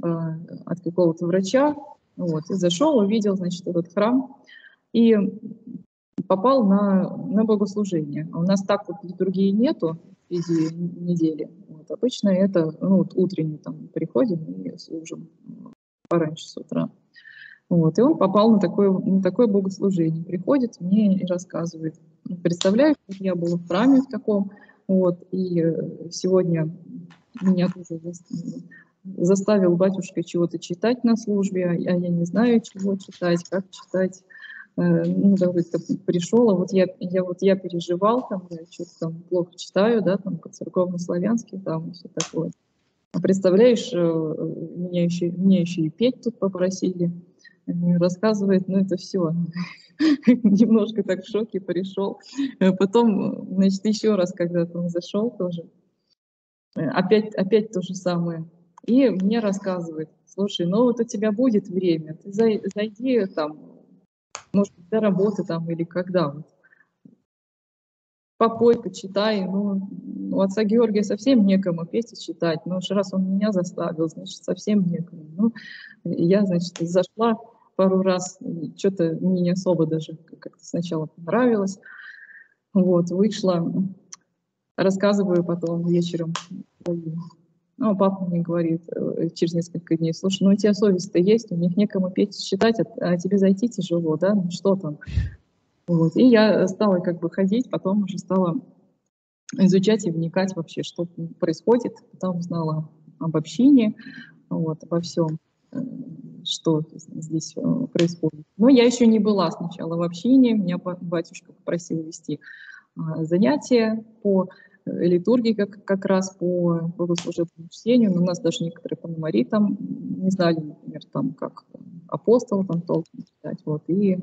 от какого-то врача, вот, и зашел, увидел, значит, этот храм, и попал на, на богослужение. У нас так вот другие нету в виде недели. Вот, обычно это, ну, вот утренний, там, приходим и служим пораньше с утра. Вот, и он попал на такое, на такое богослужение. Приходит мне и рассказывает. Представляешь, я была в храме в таком, вот, и сегодня меня тоже заставил батюшка чего-то читать на службе, а я не знаю, чего читать, как читать. Ну, как-то пришел, а вот я, я, вот я переживал, там, я что-то там плохо читаю, да, там, по-церковно-славянски, там, все такое. Представляешь, меня еще, меня еще и петь тут попросили, рассказывает, ну, это все. Немножко так в шоке пришел. Потом, значит, еще раз, когда он зашел тоже, опять, опять то же самое. И мне рассказывает, слушай, ну вот у тебя будет время, ты зайди там, может, до работы там или когда, вот, попой, почитай, ну, у отца Георгия совсем некому петь и читать, но уж раз он меня заставил, значит, совсем некому. Ну, я, значит, зашла пару раз, что-то мне не особо даже как-то сначала понравилось, вот, вышла, рассказываю потом вечером. Ну, папа мне говорит через несколько дней, слушай, ну у тебя совесть-то есть, у них некому петь и читать, а, а тебе зайти тяжело, да, ну что там. Вот. И я стала как бы ходить, потом уже стала изучать и вникать вообще, что происходит, потом узнала об общине, вот, обо всем, что здесь происходит. Но я еще не была сначала в общине, меня батюшка попросил вести занятия по литургии как, как раз по богослужебному чтению, но у нас даже некоторые пономари там не знали, например, там как апостол там толком читать, вот, и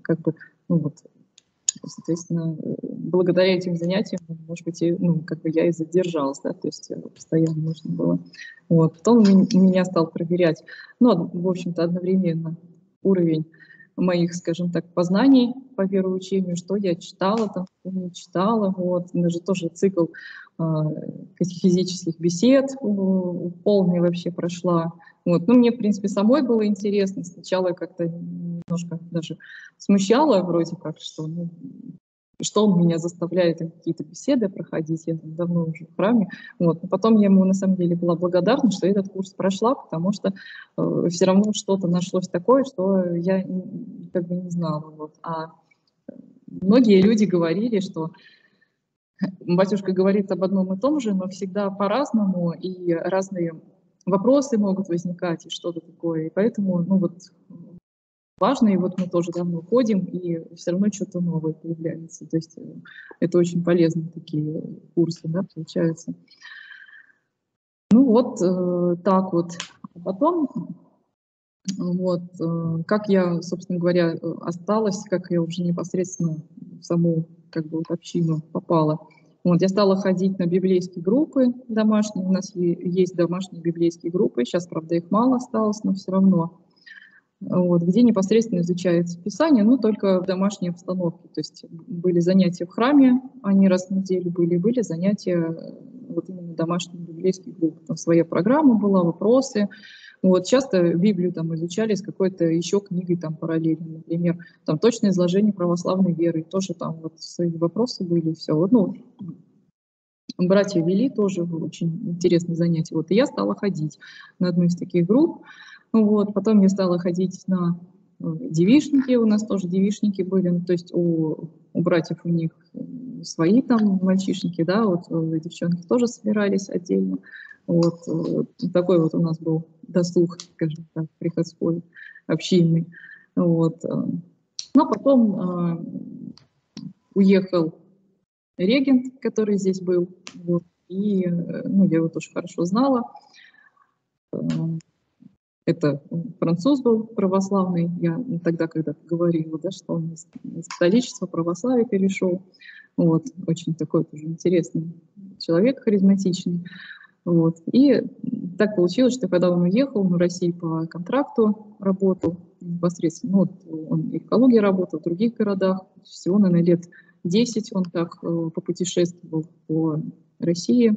как бы, ну вот, соответственно, благодаря этим занятиям, может быть, и, ну, как бы я и задержалась, да, то есть постоянно нужно было, вот, потом меня стал проверять, ну, в общем-то, одновременно уровень моих, скажем так, познаний по вероучению, что я читала, там, что не читала, вот, даже тоже цикл э, катехизических бесед э, полный вообще прошла, вот, ну, мне, в принципе, самой было интересно, сначала как-то немножко даже смущало вроде как, что, ну, что он меня заставляет какие-то беседы проходить, я там давно уже в храме, вот, но потом я ему на самом деле была благодарна, что этот курс прошла, потому что э, все равно что-то нашлось такое, что я как бы не знала, вот, а многие люди говорили, что батюшка говорит об одном и том же, но всегда по-разному, и разные вопросы могут возникать, и что-то такое, и поэтому, ну, вот, важно, и вот мы тоже давно ходим, и все равно что-то новое появляется. То есть это очень полезные такие курсы, да, получаются. Ну вот э, так вот. Потом, вот, э, как я, собственно говоря, осталась, как я уже непосредственно в саму, как бы, общину попала. Вот, я стала ходить на библейские группы домашние. У нас есть домашние библейские группы, сейчас, правда, их мало осталось, но все равно. вот, где непосредственно изучается Писание, но только в домашней обстановке. То есть были занятия в храме, они раз в неделю были, были занятия вот именно домашних библейских групп. Там своя программа была, вопросы. Вот, часто Библию там изучали с какой-то еще книгой там параллельно, например, там точное изложение православной веры, тоже там вот свои вопросы были, все. Вот, ну, братья вели тоже очень интересные занятия. Вот, и я стала ходить на одну из таких групп. Вот, потом я стала ходить на девичники, у нас тоже девичники были, ну, то есть у, у братьев у них свои там мальчишники, да, вот девчонки тоже собирались отдельно. Вот, вот такой вот у нас был досуг, скажем так, приходской, общинный. Вот. Но потом э, уехал регент, который здесь был, вот, и ну, я его тоже хорошо знала. Это француз был православный, я тогда когда говорила, да, что он из католичества православия перешел. Вот, очень такой тоже интересный человек, харизматичный. Вот. И так получилось, что когда он уехал, он в России по контракту работал непосредственно, ну, вот он и в Калуге работал, в других городах, всего, наверное, лет десять он так э, попутешествовал по России, э,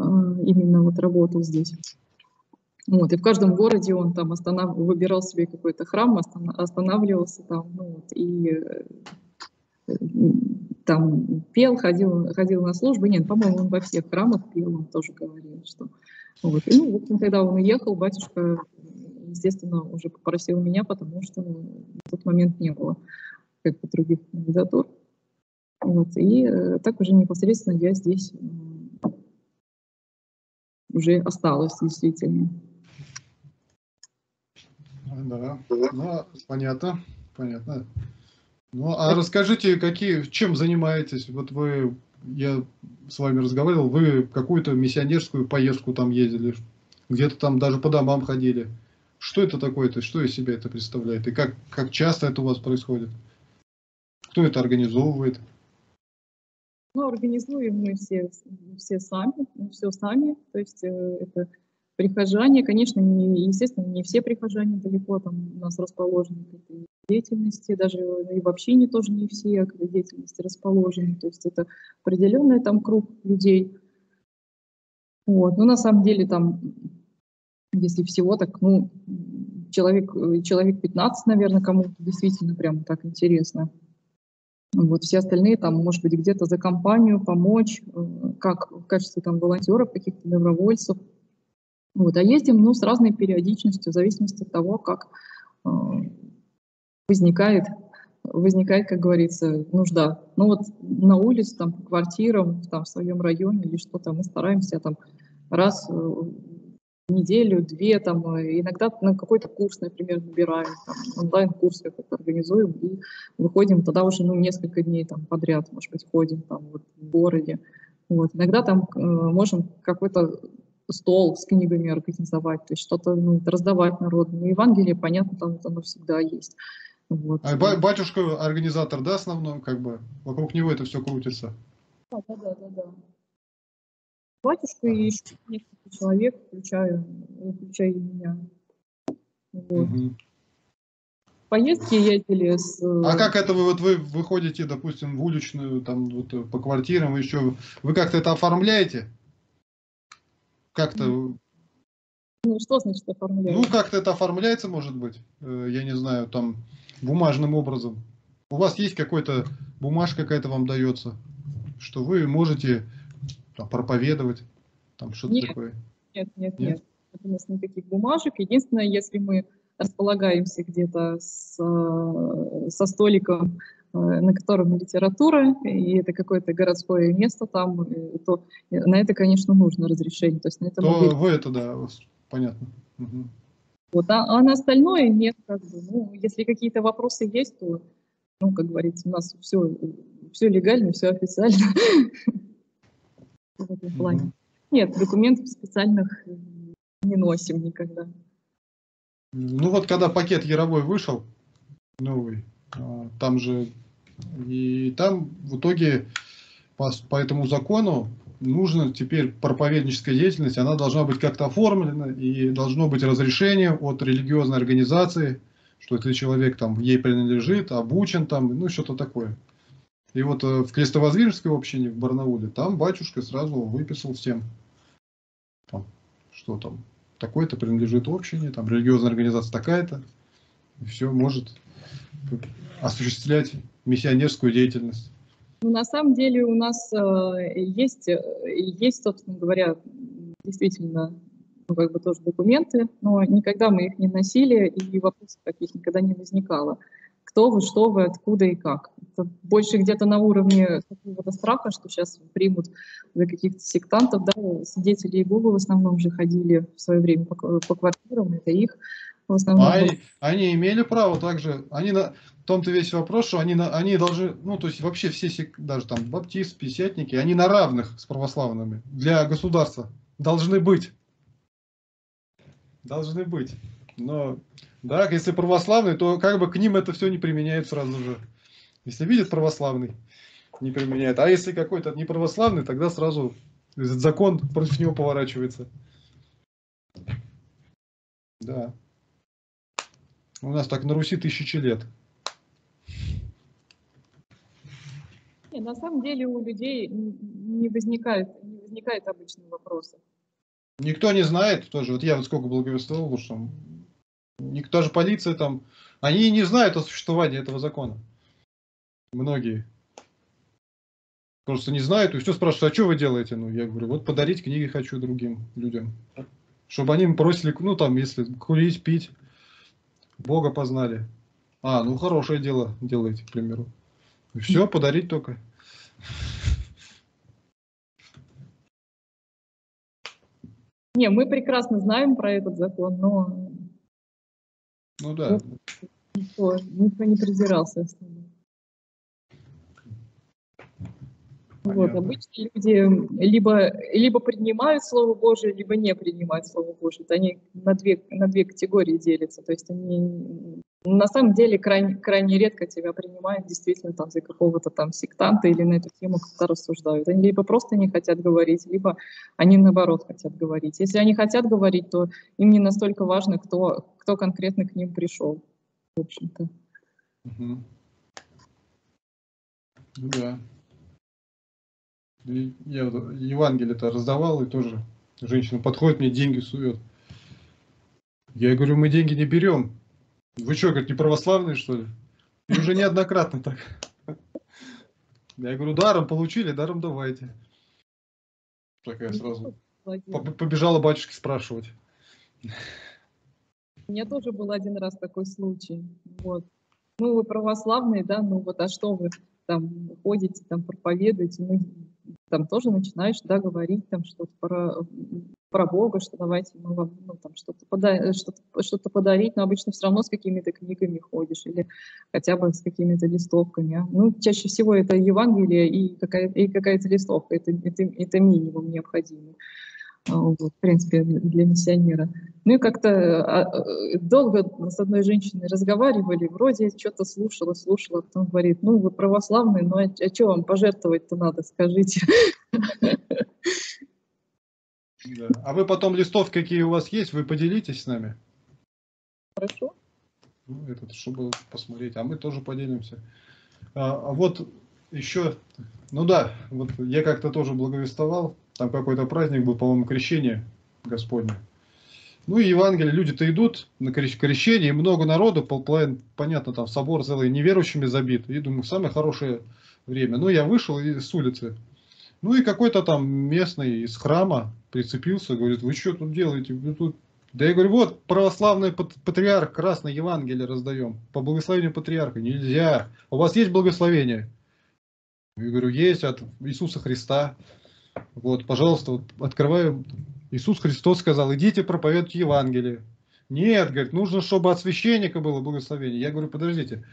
именно вот работал здесь. Вот, и в каждом городе он там останов... выбирал себе какой-то храм, останавливался там, ну, вот, и э, там пел, ходил, ходил на службы. Нет, по-моему, он во всех храмах пел, он тоже говорил, что... Вот. И, ну, вот, когда он уехал, батюшка, естественно, уже попросил меня, потому что в тот момент не было как бы других кандидатур. Вот. И э, так уже непосредственно я здесь э, уже осталась, действительно. Да, ну, понятно, понятно. Ну, а расскажите, какие, чем занимаетесь? Вот вы, я с вами разговаривал, вы какую-то миссионерскую поездку там ездили, где-то там даже по домам ходили. Что это такое-то, что из себя это представляет? И как, как часто это у вас происходит? Кто это организовывает? Ну, организуем мы все, все сами, все сами, то есть это... Прихожане, конечно, не, естественно, не все прихожане далеко, там у нас расположены к этой деятельности, даже и в общине тоже не все к этой деятельности расположены, то есть это определенный там круг людей. Вот. Но на самом деле там, если всего так, ну, человек, человек пятнадцать, наверное, кому-то действительно прям так интересно. Вот, все остальные там, может быть, где-то за компанию помочь, как в качестве там волонтеров, каких-то добровольцев. Вот, а ездим, ну, с разной периодичностью, в зависимости от того, как э, возникает, возникает, как говорится, нужда. Ну, вот на улице, там, по квартирам, там, в своем районе или что-то, мы стараемся там раз э, в неделю, две, там, иногда на какой-то курс, например, выбираем, онлайн-курс какой-то организуем и выходим тогда уже, ну, несколько дней там подряд, может быть, ходим там вот, в городе. Вот, иногда там э, можем какой-то стол с книгами организовать, то есть что-то, ну, раздавать народу. Ну, Евангелие, понятно, там вот оно всегда есть. Вот. А батюшка организатор, да, основном, как бы? Вокруг него это все крутится? Да, да, да, да, да. Батюшка и еще несколько человек, включая, включая и меня. Вот. Угу. Поездки ездили с... А как это вы, вот вы выходите, допустим, в уличную, там, вот, по квартирам еще, вы как-то это оформляете? Как-то... Ну, что значит оформляется? Ну, как-то это оформляется, может быть, я не знаю, там, бумажным образом. У вас есть какой-то, бумажка какая-то вам дается, что вы можете там проповедовать, там, что-то такое? Нет, нет, нет. У нас нет таких бумажек. Единственное, если мы располагаемся где-то со столиком, на котором литература, и это какое-то городское место там, то на это, конечно, нужно разрешение. То есть на это то могут... вы это, да, понятно. Угу. Вот, а, а на остальное нет, как бы, ну, если какие-то вопросы есть, то, ну, как говорится, у нас все, все легально, все официально. В этом плане. Нет, документов специальных не носим никогда. Ну вот, когда пакет Яровой вышел, новый, там же, и там в итоге по, по этому закону нужно теперь проповедническая деятельность, она должна быть как-то оформлена, и должно быть разрешение от религиозной организации, что этот человек там ей принадлежит, обучен там, ну что-то такое. И вот в Крестовозрижской общине в Барнауле там батюшка сразу выписал всем, там, что там, такой-то принадлежит общине, там религиозная организация такая-то, и все может осуществлять миссионерскую деятельность. Ну, на самом деле у нас э, есть, есть, собственно говоря, действительно, ну, как бы тоже документы, но никогда мы их не носили, и вопросов таких никогда не возникало. Кто вы, что вы, откуда и как. Это больше где-то на уровне какого-то страха, что сейчас примут за каких-то сектантов. Да? Свидетели Иеговы в основном же ходили в свое время по, по квартирам, это их. Они, они имели право также, они на том-то весь вопрос, что они, на, они должны, ну то есть вообще все, даже там баптисты, пятидесятники, они на равных с православными для государства должны быть. Должны быть. Но, да, если православные, то как бы к ним это все не применяют сразу же. Если видят православный, не применяют. А если какой-то неправославный, тогда сразу этот закон против него поворачивается. Да. У нас так на Руси тысячи лет. Не, на самом деле у людей не возникает, не возникает обычных вопросов. Никто не знает тоже. Вот я вот сколько благовествовал, что никто же полиция там, они не знают о существовании этого закона. Многие просто не знают и все спрашивают, а что вы делаете? Ну я говорю, вот подарить книги хочу другим людям, чтобы они бросили, ну там, если курить, пить. Бога познали. А, ну хорошее дело делаете, к примеру. И все, подарить только. Не, мы прекрасно знаем про этот закон, но... Ну да. Никто, никто не презирался. Вот, обычно люди либо, либо принимают Слово Божие, либо не принимают Слово Божие. Они на две, на две категории делятся. То есть они на самом деле крайне, крайне редко тебя принимают действительно там за какого-то там сектанта или на эту тему как-то рассуждают. Они либо просто не хотят говорить, либо они наоборот хотят говорить. Если они хотят говорить, то им не настолько важно, кто, кто конкретно к ним пришел. В общем-то. Угу. Да. Я Евангелие-то раздавал, и тоже женщина подходит, мне деньги сует. Я говорю, мы деньги не берем. Вы что, говорит, не православные, что ли? И уже неоднократно так. Я говорю, даром получили, даром давайте. Такая сразу побежала батюшки спрашивать. У меня тоже был один раз такой случай. Вот. Ну, вы православные, да, ну вот, а что вы там ходите, там проповедуете, ну, там тоже начинаешь, да, говорить там что-то про, про Бога, что давайте мы вам, ну, там что-то пода что-то, что-то подарить, но обычно все равно с какими-то книгами ходишь или хотя бы с какими-то листовками. Ну, чаще всего это Евангелие и какая-то и какая-то листовка, это, это, это минимум необходимый, вот, в принципе, для миссионера. Ну и как-то долго с одной женщиной разговаривали, вроде что-то слушала, слушала, потом говорит, ну вы православные, ну а, а что вам пожертвовать-то надо, скажите. Да. А вы потом листовки, какие у вас есть, вы поделитесь с нами. Хорошо. Ну, этот, чтобы посмотреть, а мы тоже поделимся. А, а вот еще, ну да, вот я как-то тоже благовествовал, там какой-то праздник был, по-моему, крещение Господне. Ну и Евангелие, люди-то идут на крещение, и много народу, полплайн, понятно, там собор целый неверующими забит. И думаю, самое хорошее время. Ну я вышел и с улицы. Ну и какой-то там местный из храма прицепился, говорит, вы что тут делаете? Вы тут... Да я говорю, вот православный патриарх, красное Евангелие раздаем. По благословению патриарха. Нельзя. У вас есть благословение? Я говорю, есть от Иисуса Христа. Вот, пожалуйста, вот, открываю... Иисус Христос сказал, идите проповедуйте Евангелие. Нет, говорит, нужно, чтобы от священника было благословение. Я говорю, подождите,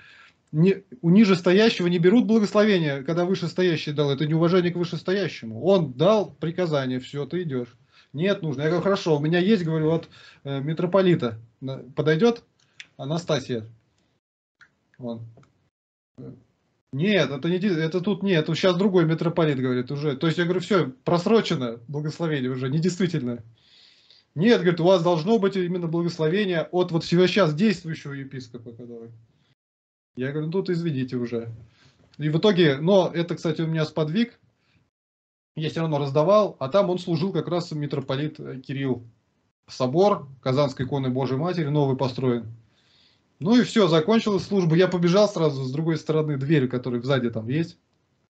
не, у нижестоящего не берут благословение, когда вышестоящий дал. Это неуважение к вышестоящему. Он дал приказание, все, ты идешь. Нет, нужно. Я говорю, хорошо, у меня есть, говорю, от э, митрополита. Подойдет Анастасия. Он. Нет, это не это тут нет, сейчас другой митрополит говорит уже. То есть я говорю, все, просрочено благословение уже, недействительно. Нет, говорит, у вас должно быть именно благословение от вот всего сейчас действующего епископа, который. Я говорю, ну тут извините уже. И в итоге, но это, кстати, у меня сподвиг. Я все равно раздавал, а там он служил как раз митрополит Кирилл. Собор Казанской иконы Божией Матери, новый построен. Ну и все, закончилась служба. Я побежал сразу с другой стороны двери, которая сзади там есть.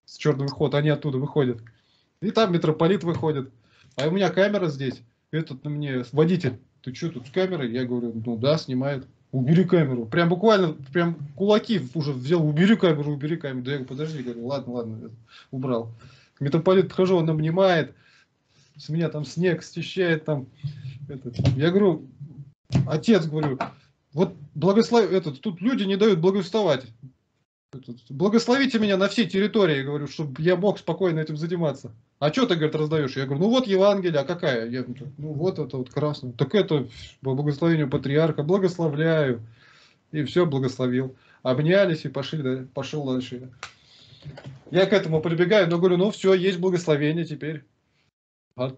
С черного хода, они оттуда выходят. И там митрополит выходит. А у меня камера здесь. Этот на мне водитель. Ты что тут с камерой? Я говорю, ну да, снимает. Убери камеру. Прям буквально, прям кулаки уже взял. Убери камеру, убери камеру. Да я говорю, подожди. Говорю, ладно, ладно. Убрал. Митрополит подхожу, он обнимает. С меня там снег стещает. Там. Этот. Я говорю, отец, говорю, вот благослов... Этот, тут люди не дают благословать. Этот, благословите меня на всей территории, говорю, чтобы я мог спокойно этим заниматься. А что ты, говорит, раздаешь? Я говорю, ну вот Евангелие, а какая? Я, ну вот это вот красное. Так это по благословению патриарха, благословляю. И все, благословил. Обнялись и пошли, да, пошел дальше. Я к этому прибегаю, но говорю, ну все, есть благословение теперь. А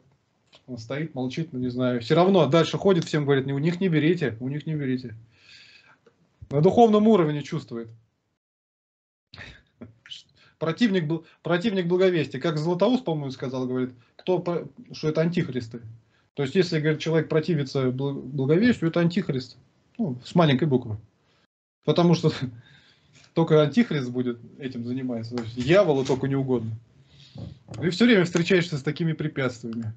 он стоит, молчит, но не знаю. Все равно дальше ходит, всем говорит, у них не берите, у них не берите. На духовном уровне чувствует. Противник, был, противник благовестия. Как Золотоуст, по-моему, сказал, говорит, кто, что это антихристы. То есть, если, говорит, человек противится благовестию, это антихрист. Ну, с маленькой буквы. Потому что только антихрист будет этим заниматься. Дьяволу только не угодно. И все время встречаешься с такими препятствиями.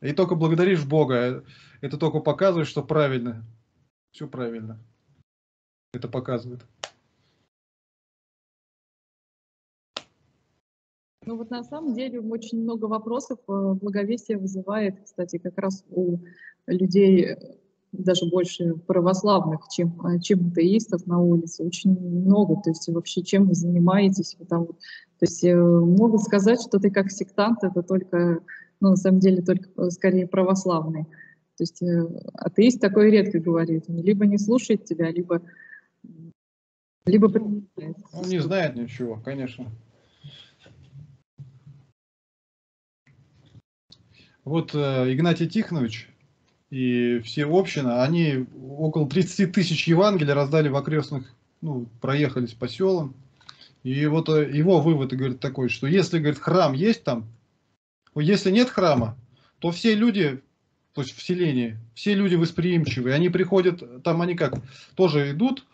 И только благодаришь Бога. Это только показывает, что правильно. Все правильно. Это показывает. Ну вот на самом деле очень много вопросов благовестие вызывает, кстати, как раз у людей даже больше православных, чем, чем атеистов на улице. Очень много. То есть вообще чем вы занимаетесь? Там, то есть могут сказать, что ты как сектант, это только... Ну, на самом деле, только скорее православные. То есть атеист такой редко говорит. Он либо не слушает тебя, либо... либо принимает. Он не знает ничего, конечно. Вот э, Игнатий Тихонович и все община, они около тридцати тысяч Евангелий раздали в окрестных, ну, проехались по селам. И вот э, его вывод, говорит, такой, что если, говорит, храм есть там, если нет храма, то все люди, то есть в селении, все люди восприимчивые. Они приходят, там они как, тоже идут,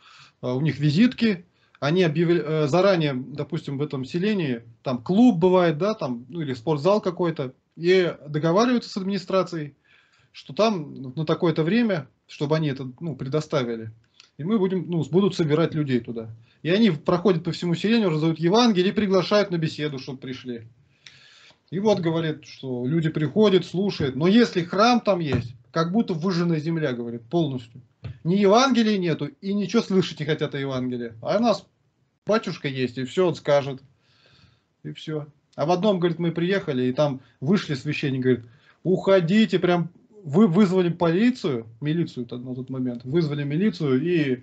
у них визитки, они объявляют, заранее, допустим, в этом селении, там клуб бывает, да, там, ну или спортзал какой-то, и договариваются с администрацией, что там на такое-то время, чтобы они это, ну, предоставили. И мы будем, ну, будут собирать людей туда. И они проходят по всему селению, раздают Евангелие и приглашают на беседу, чтобы пришли. И вот говорит, что люди приходят, слушают. Но если храм там есть, как будто выжженная земля, говорит, полностью. Ни Евангелия нету, и ничего слышать не хотят о Евангелии. А у нас батюшка есть, и все он скажет. И все. А в одном, говорит, мы приехали, и там вышли священник, говорит, уходите, прям вы вызвали полицию, милицию на тот момент, вызвали милицию, и...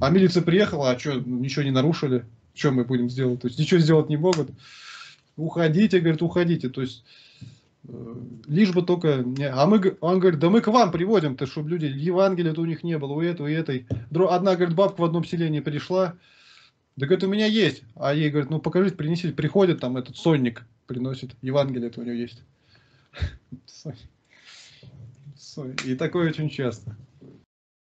а милиция приехала, а что, ничего не нарушили? Что мы будем сделать? То есть ничего сделать не могут. Уходите, говорит, уходите, то есть э, лишь бы только, а мы, он говорит, да мы к вам приводим-то, чтобы люди, Евангелия-то у них не было, у этого и этой, одна, говорит, бабка в одном селении пришла, да, говорит, у меня есть, а ей, говорит, ну покажите, принесите, приходит там этот сонник, приносит, Евангелие-то у него есть, и такое очень часто.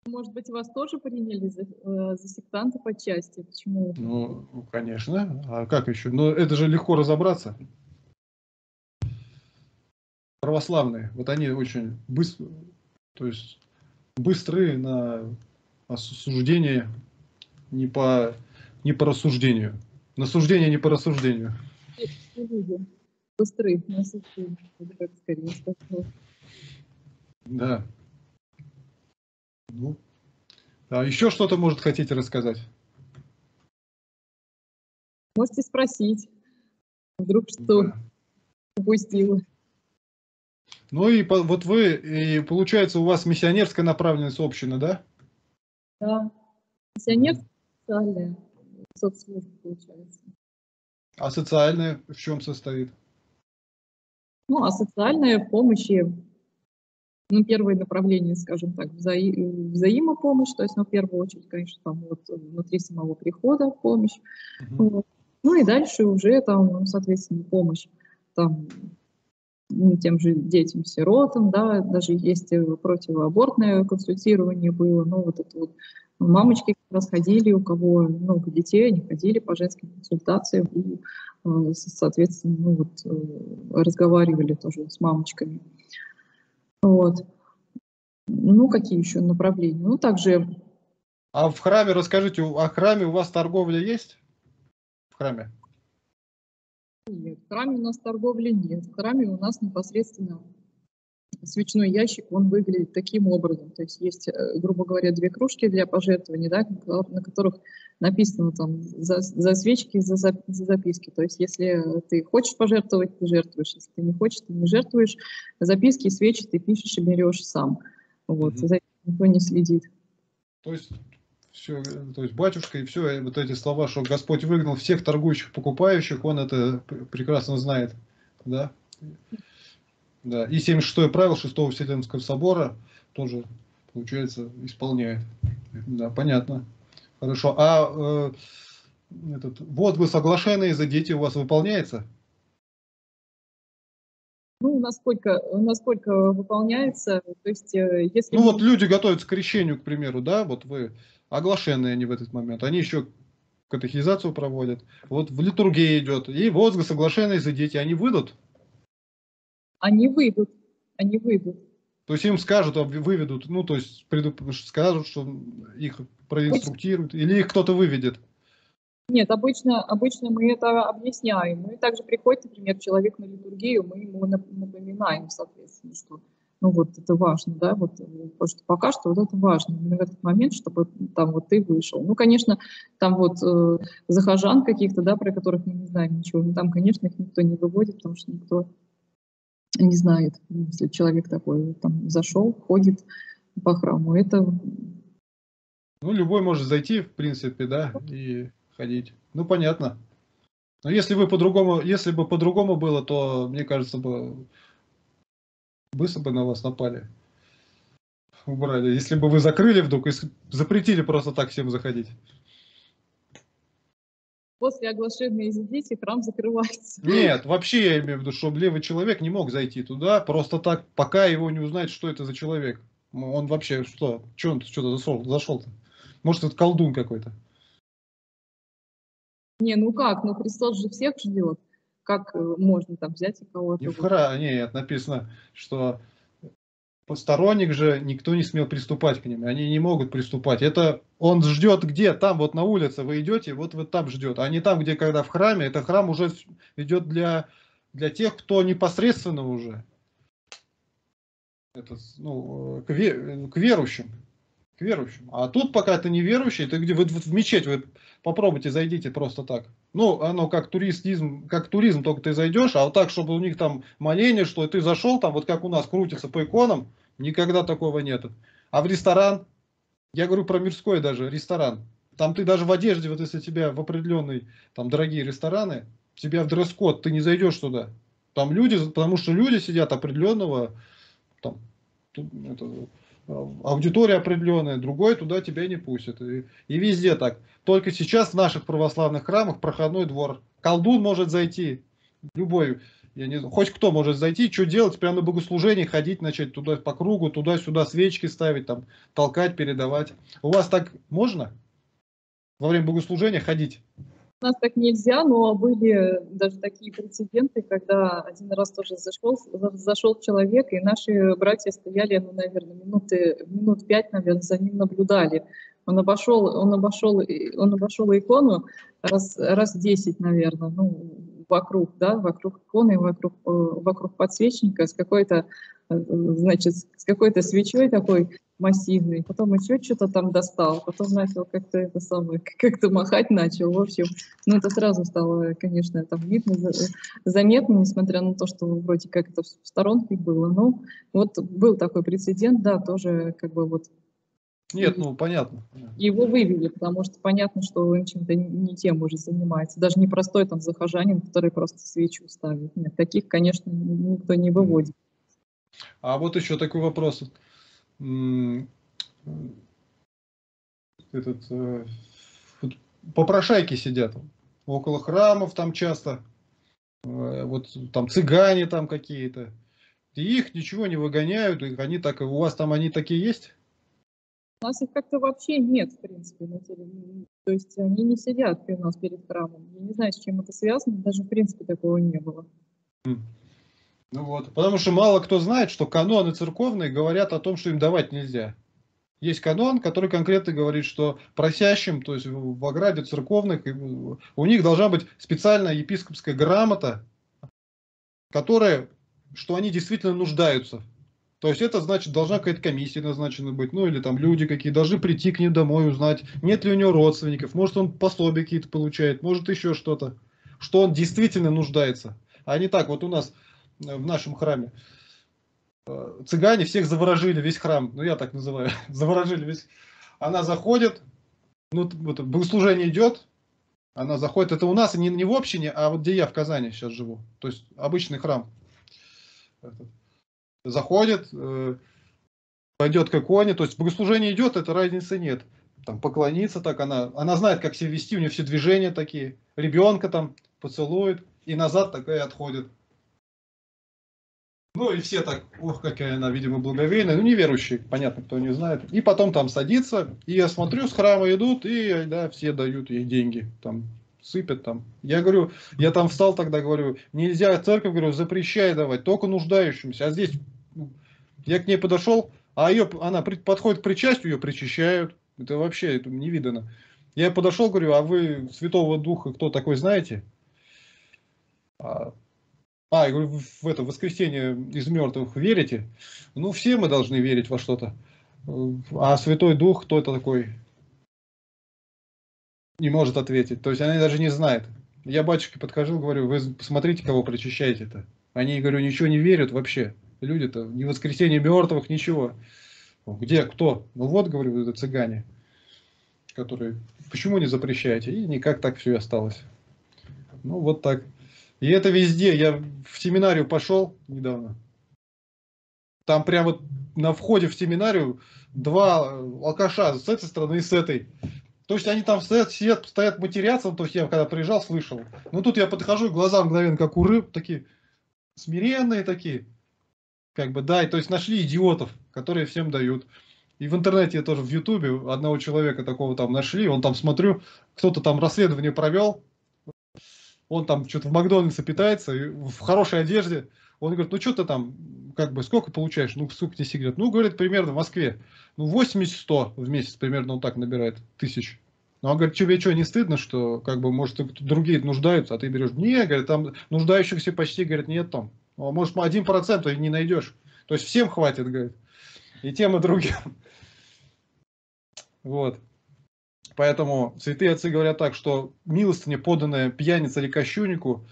Может быть, вас тоже приняли за, э, за сектанта по части? Почему? Ну, конечно. А как еще? Но это же легко разобраться. Православные. Вот они очень быстро, то есть быстрые на осуждение не по, не по рассуждению. На суждение не по рассуждению. Быстрые на суждение. Да. Ну, а еще что-то, может, хотите рассказать? Можете спросить. Вдруг что да. упустила. Ну и вот вы, и получается, у вас миссионерская направленность община, да? Да. Миссионерская социальная соцслужба, получается. А социальная в чем состоит? Ну, а социальная помощь, ну, первое направление, скажем так, взаи- взаимопомощь, то есть, ну, в первую очередь, конечно, там вот внутри самого прихода помощь. Uh-huh. Вот. Ну, и дальше уже там, ну, соответственно, помощь там, ну, тем же детям-сиротам, да, даже есть противоабортное консультирование было, ну, вот это вот. Мамочки как раз ходили, у кого много детей, они ходили по женским консультациям и, соответственно, ну, вот, разговаривали тоже с мамочками. Вот. Ну, какие еще направления? Ну, также... А в храме, расскажите, о храме у вас торговля есть? В храме? Нет, в храме у нас торговли нет. В храме у нас непосредственно... Свечной ящик, он выглядит таким образом. То есть есть, грубо говоря, две кружки для пожертвований, да, на которых написано там за, за свечки, за, за записки. То есть если ты хочешь пожертвовать, ты жертвуешь. Если ты не хочешь, ты не жертвуешь. Записки и свечи ты пишешь и берешь сам. Вот, mm-hmm. За этим никто не следит. То есть, все, то есть батюшка и все, вот эти слова, что Господь выгнал всех торгующих, покупающих, он это прекрасно знает, да? Да. И семьдесят шестое правило шестого Вселенского собора тоже, получается, исполняет. Да, понятно. Хорошо. А э, этот, вот вы соглашенные за дети у вас выполняется? Ну, насколько, насколько выполняется, то есть, если... Ну, вот люди готовятся к крещению, к примеру, да, вот вы оглашенные они в этот момент, они еще... катехизацию проводят, вот в литургии идет, и возглас оглашенные за дети, они выйдут? Они выйдут, они выйдут. То есть им скажут, выведут, ну, то есть предуп... скажут, что их проинструктируют, или их кто-то выведет? Нет, обычно, обычно мы это объясняем. Ну и также приходит, например, человек на литургию, мы ему напоминаем, соответственно, что, ну, вот это важно, да, вот, потому что пока что вот это важно, именно в этот момент, чтобы там вот ты вышел. Ну, конечно, там вот э, захожан каких-то, да, про которых мы не знаем ничего, ну, там, конечно, их никто не выводит, потому что никто... не знает, если человек такой там зашел, ходит по храму, это... Ну, любой может зайти, в принципе, да, и ходить. Ну, понятно. Но если бы по-другому, если бы по-другому было, то, мне кажется, бы быстро бы на вас напали. Убрали. Если бы вы закрыли вдруг и запретили просто так всем заходить. После оглашения из дети храм закрывается. Нет, вообще я имею в виду, чтобы левый человек не мог зайти туда просто так, пока его не узнает, что это за человек. Он вообще что? Че он что-то зашел-то? Может, это колдун какой-то? Не, ну как? Ну Христос же всех ждет. Как можно там взять и кого-то? Не в храм, нет, написано, что посторонних же никто не смел приступать к ним. Они не могут приступать. Это он ждет где? Там вот на улице вы идете, вот, вот там ждет. А не там, где когда в храме. Это храм уже идет для, для тех, кто непосредственно уже. Это, ну, к, ве, к верующим. К верующим. А тут пока ты не верующий, ты где вы в мечеть вы попробуйте зайдите просто так. Ну, оно как туризм, как туризм, только ты зайдешь, а вот так, чтобы у них там моление, что ты зашел, там вот как у нас крутится по иконам, никогда такого нет. А в ресторан, я говорю про мирской даже ресторан, там ты даже в одежде, вот если тебя в определенные там дорогие рестораны, тебя в дресс-код, ты не зайдешь туда. Там люди, потому что люди сидят определенного там. Это, аудитория определенная, другой туда тебя не пустят. И, и везде так. Только сейчас в наших православных храмах проходной двор. Колдун может зайти, любой, я не знаю, хоть кто может зайти, что делать, прямо на богослужение ходить, начать туда по кругу, туда-сюда свечки ставить, там, толкать, передавать. У вас так можно? Во время богослужения ходить? У нас так нельзя, но были даже такие прецеденты, когда один раз тоже зашел, зашел человек, и наши братья стояли, ну, наверное, минуты, минут пять, наверное, за ним наблюдали. Он обошел, он обошел, он обошел икону раз, раз десять, наверное, ну, вокруг, да, вокруг иконы, вокруг, вокруг подсвечника с какой-то, значит, с какой-то свечой такой массивный, потом еще что-то там достал, потом начал как-то это самое, как-то махать начал, в общем, ну это сразу стало, конечно, там видно, заметно, несмотря на то, что вроде как это в сторонке было, но вот был такой прецедент, да, тоже как бы вот Нет, ну понятно. Его вывели, потому что понятно, что он чем-то не тем уже занимается. Даже не простой там захожанин, который просто свечу ставит. Нет, таких, конечно, никто не выводит. А вот еще такой вопрос. Этот, попрошайки сидят около храмов там часто. Вот там цыгане там какие-то. И их ничего не выгоняют. И они так, у вас там они такие есть? У нас их как-то вообще нет, в принципе, на телевизоре. То есть они не сидят у нас перед храмом. Я не знаю, с чем это связано, даже в принципе такого не было. Ну вот, потому что мало кто знает, что каноны церковные говорят о том, что им давать нельзя. Есть канон, который конкретно говорит, что просящим, то есть в ограде церковных, у них должна быть специальная епископская грамота, которая, что они действительно нуждаются. То есть это значит, должна какая-то комиссия назначена быть, ну или там люди какие должны прийти к ним домой, узнать, нет ли у него родственников, может он пособие какие-то получает, может еще что-то, что он действительно нуждается. А не так, вот у нас в нашем храме цыгане всех заворожили, весь храм, ну я так называю, заворожили весь. Она заходит, ну богослужение идет, она заходит, это у нас не, не в общине, а вот где я в Казани сейчас живу, то есть обычный храм. Заходит, пойдет к иконе, то есть богослужение идет, это разницы нет. Там поклониться так она, она знает, как себя вести, у нее все движения такие. Ребенка там поцелует и назад такая отходит. Ну и все так, ох, какая она, видимо, благовейная, ну неверующие, понятно, кто не знает. И потом там садится, и я смотрю, с храма идут, и да, все дают ей деньги, там сыпят там. Я говорю, я там встал тогда, говорю, нельзя, церковь, говорю, запрещай давать, только нуждающимся. А здесь я к ней подошел, а ее, она подходит к причастию, ее причащают. Это вообще это не видно. Я подошел, говорю, а вы Святого Духа кто такой знаете? А, я говорю, в это воскресенье из мертвых верите? Ну, все мы должны верить во что-то. А Святой Дух, кто это такой? Не может ответить. То есть она даже не знает. Я батюшке подхожу, говорю, вы посмотрите, кого причащаете-то. Они, говорю, ничего не верят вообще. Люди-то, ни воскресенье мертвых, ничего. Где, кто? Ну вот, говорю, это цыгане, которые, почему не запрещаете? И никак так все и осталось. Ну вот так. И это везде. Я в семинарию пошел недавно. Там прямо на входе в семинарию два алкаша с этой стороны и с этой. То есть они там стоят, сидят, стоят матерятся, то есть я когда приезжал, слышал. Ну тут я подхожу, глаза мгновенно, как у рыб, такие смиренные такие. Как бы, да, и, то есть нашли идиотов, которые всем дают. И в интернете я тоже, в Ютубе, одного человека такого там нашли, он там, смотрю, кто-то там расследование провел, он там что-то в Макдональдсе питается, в хорошей одежде. Он говорит, ну что ты там, как бы, сколько получаешь, ну сколько тебе сигарет? Ну, говорит, примерно в Москве, ну восемьдесят-сто в месяц примерно он так набирает тысяч. Ну, он говорит, тебе что, не стыдно, что, как бы, может, другие нуждаются, а ты берешь? Не, говорит, там нуждающихся почти, говорит, нет там. Может, один процент и не найдешь. То есть всем хватит, говорит, и тем, и другим. Вот. Поэтому святые отцы говорят так, что милостыня, поданная пьянице или кощуннику,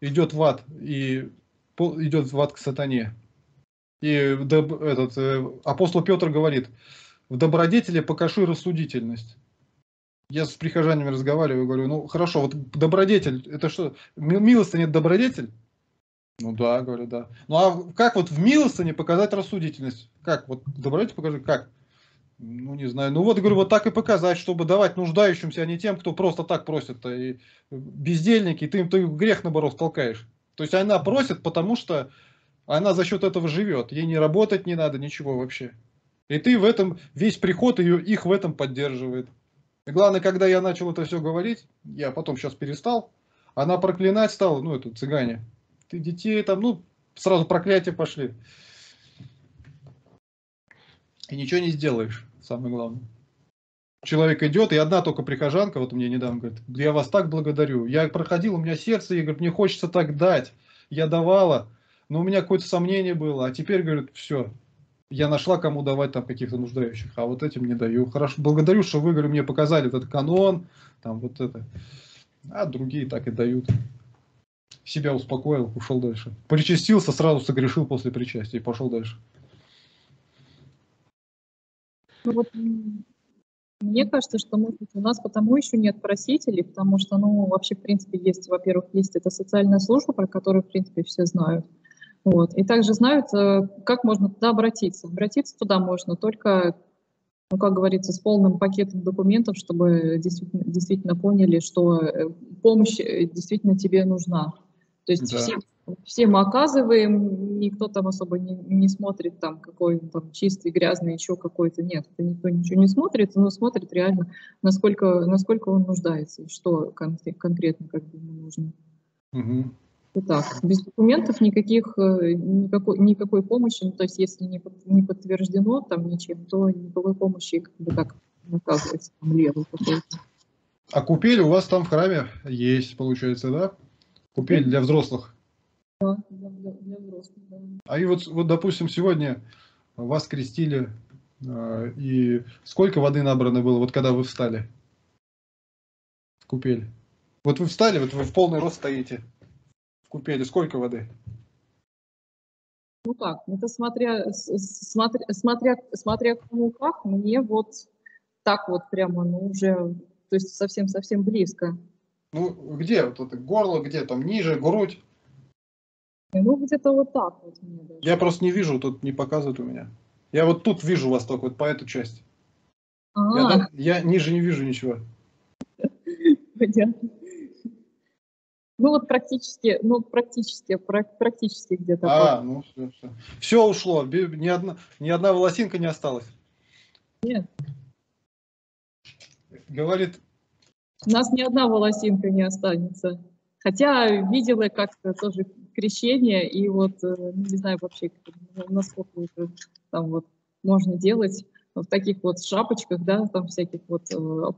идет в ад и... идет в ад к сатане. И этот, апостол Петр говорит, в добродетели покажи рассудительность. Я с прихожанами разговариваю, говорю, ну хорошо, вот добродетель, это что, милостыня добродетель? Ну да, говорю, да. Ну а как вот в милостыне показать рассудительность? Как, вот добродетель покажи, как? Ну не знаю, ну вот, говорю, вот так и показать, чтобы давать нуждающимся, а не тем, кто просто так просит, и бездельники, и ты им ты грех наоборот толкаешь. То есть она просит, потому что она за счет этого живет. Ей не работать не надо, ничего вообще. И ты в этом, весь приход ее, их в этом поддерживает. И главное, когда я начал это все говорить, я потом сейчас перестал, она проклинать стала, ну, это цыгане. Ты детей там, ну, сразу проклятия пошли. И ничего не сделаешь, самое главное. Человек идет, и одна только прихожанка, вот мне недавно говорит, я вас так благодарю. Я проходил, у меня сердце, и говорит, мне хочется так дать. Я давала, но у меня какое-то сомнение было. А теперь, говорит, все, я нашла, кому давать там каких-то нуждающих, а вот этим не даю. Хорошо, благодарю, что вы, говорю, мне показали этот канон, там вот это. А другие так и дают. Себя успокоил, ушел дальше. Причастился, сразу согрешил после причастия и пошел дальше. Ну, вот, мне кажется, что, может быть, у нас потому еще нет просителей, потому что, ну, вообще, в принципе, есть, во-первых, есть эта социальная служба, про которую, в принципе, все знают. Вот. И также знают, как можно туда обратиться. Обратиться туда можно только, ну, как говорится, с полным пакетом документов, чтобы действительно, действительно поняли, что помощь действительно тебе нужна. То есть да. все, все мы оказываем, никто там особо не, не смотрит, там, какой там чистый, грязный, еще какой-то. Нет, это никто ничего не смотрит, но смотрит реально, насколько, насколько он нуждается, и что кон конкретно как бы ему нужно. Угу. Итак, без документов никаких, никакой, никакой помощи, ну, то есть если не, не подтверждено там ничем, то никакой помощи как бы так оказывается, там левый какой-то. А купель у вас там в храме есть, получается, да? Купель для взрослых. Да, для, для взрослых, да. А и вот, вот, допустим, сегодня вас крестили, э, и сколько воды набрано было, вот когда вы встали в купель? Вот вы встали, вот вы в полный рост стоите в купели, сколько воды? Ну как, это смотря, смотря, смотря, смотря кому как, мне вот так вот прямо, ну уже, то есть совсем-совсем близко. Ну, где? Вот это горло, где там ниже, грудь? Ну, где-то вот так вот. Я просто не вижу, тут не показывают у меня. Я вот тут вижу вас только, вот по эту часть. А-а-а. Я, да, я ниже не вижу ничего. Понятно. Ну, вот практически, ну, практически, практически где-то. А, вот. Ну, все, все. Все ушло, ни одна, ни одна волосинка не осталась. Нет. Говорит... У нас ни одна волосинка не останется. Хотя видела как-то тоже крещение, и вот, не знаю вообще, насколько это там вот можно делать. В таких вот шапочках, да, там всяких вот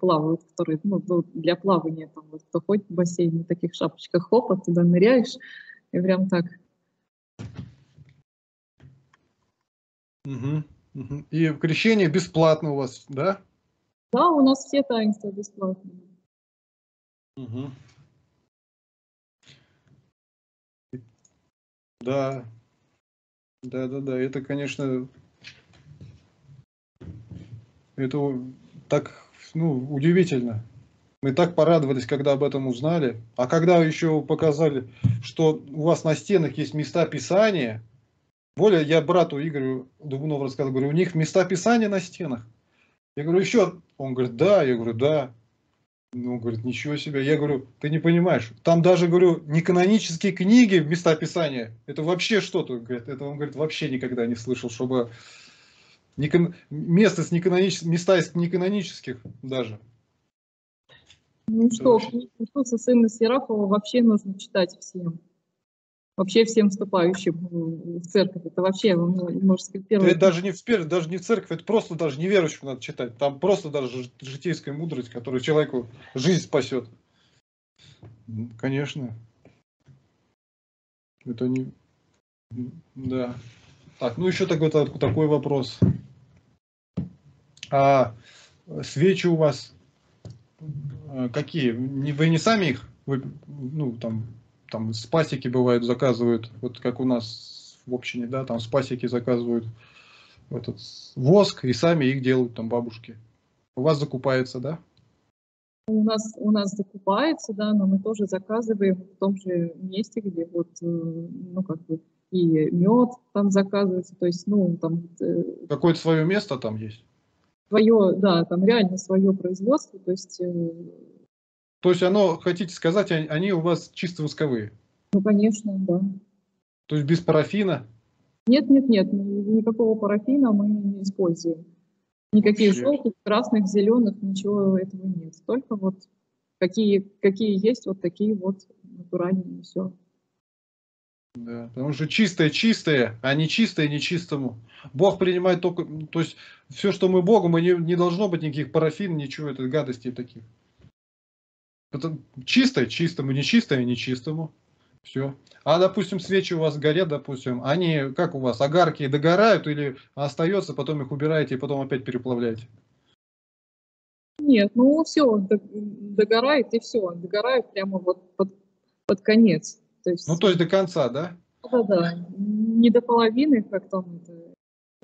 плавают, которые, ну, для плавания, там вот, кто ходит в бассейне, в таких шапочках, хоп, оттуда ныряешь, и прям так. Угу, угу. И крещение бесплатно у вас, да? Да, у нас все таинства бесплатные. Угу. Да, да, да, да, это, конечно, это так, ну, удивительно. Мы так порадовались, когда об этом узнали, а когда еще показали, что у вас на стенах есть места Писания, более я брату Игорю Дубунову рассказал, говорю, у них места Писания на стенах. Я говорю, еще, он говорит, да, я говорю, да. Ну, говорит, ничего себе. Я говорю, ты не понимаешь. Там даже, говорю, не канонические книги вместо Писания. Это вообще что-то, говорит. Это он, говорит, вообще никогда не слышал, чтобы не кон... место с неканонич... места из неканонических даже. Ну это что, вообще... Иисуса сына Серафова вообще нужно читать всем. Вообще всем вступающим в церковь. Это вообще, можно сказать, первое. Это даже не в, даже не в церковь, это просто даже неверующим надо читать. Там просто даже житейская мудрость, которая человеку жизнь спасет. Ну, конечно. Это не... Да. Так, ну еще такой, такой вопрос. А свечи у вас какие? Вы не сами их, вы, ну, там... Там спасики бывают, заказывают, вот как у нас в общине, да, там спасики заказывают этот воск и сами их делают там бабушки. У вас закупается, да? У нас, у нас закупается, да, но мы тоже заказываем в том же месте, где вот, ну, как бы и мед там заказывается, то есть, ну, там... Какое-то свое место там есть? Свое, да, там реально свое производство, то есть... То есть оно, хотите сказать, они у вас чисто восковые? Ну, конечно, да. То есть без парафина? Нет, нет, нет, никакого парафина мы не используем. Никаких желтых, красных, зеленых, ничего этого нет. Только вот какие, какие есть, вот такие вот натуральные, и все. Да, потому что чистое-чистое, а не чистое нечистому. Бог принимает только... То есть все, что мы Богу, мы не, не должно быть никаких парафин, ничего, этой гадостей таких. Это чистое чистому, нечистое нечистому. Все. А, допустим, свечи у вас горят, допустим, они, как у вас, огарки догорают или остается, потом их убираете и потом опять переплавляете? Нет, ну все, догорает и все, догорает прямо вот под, под конец. То есть... Ну, то есть до конца, да? Да-да, не до половины, как там это...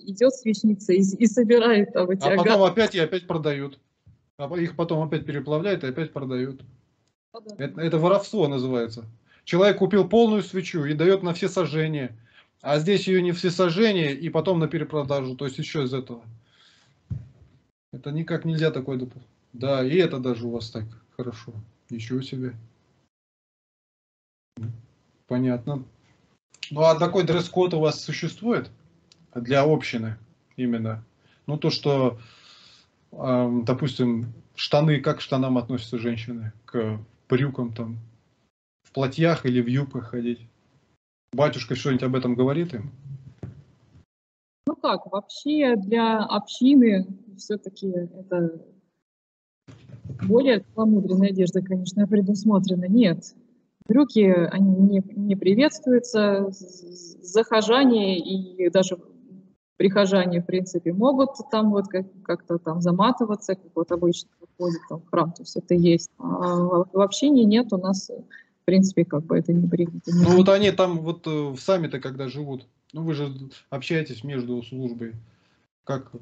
идет свечница и, и собирает там эти агаты. А потом опять и опять продают. Их потом опять переплавляют и опять продают. А, да. это, это воровство называется. Человек купил полную свечу и дает на все сожжения. А здесь ее не все сожжения и потом на перепродажу. То есть еще из этого. Это никак нельзя такое допустить. Да, и это даже у вас так хорошо. Ничего себе. Понятно. Ну а такой дресс-код у вас существует? Для общины именно. Ну то, что, э, допустим, штаны, как к штанам относятся женщины? К брюкам там? В платьях или в юбках ходить? Батюшка что-нибудь об этом говорит им? Ну как, вообще для общины все-таки это более целомудренная одежда, конечно, предусмотрена. Нет. Брюки, они не, не приветствуются, захожане и даже прихожане, в принципе, могут там вот как-то там заматываться, как вот обычно ходят там в храм, то есть это есть. А в общине нет, у нас, в принципе, как бы это не принято. Ну вот они там вот сами-то когда живут, ну вы же общаетесь между службой, как...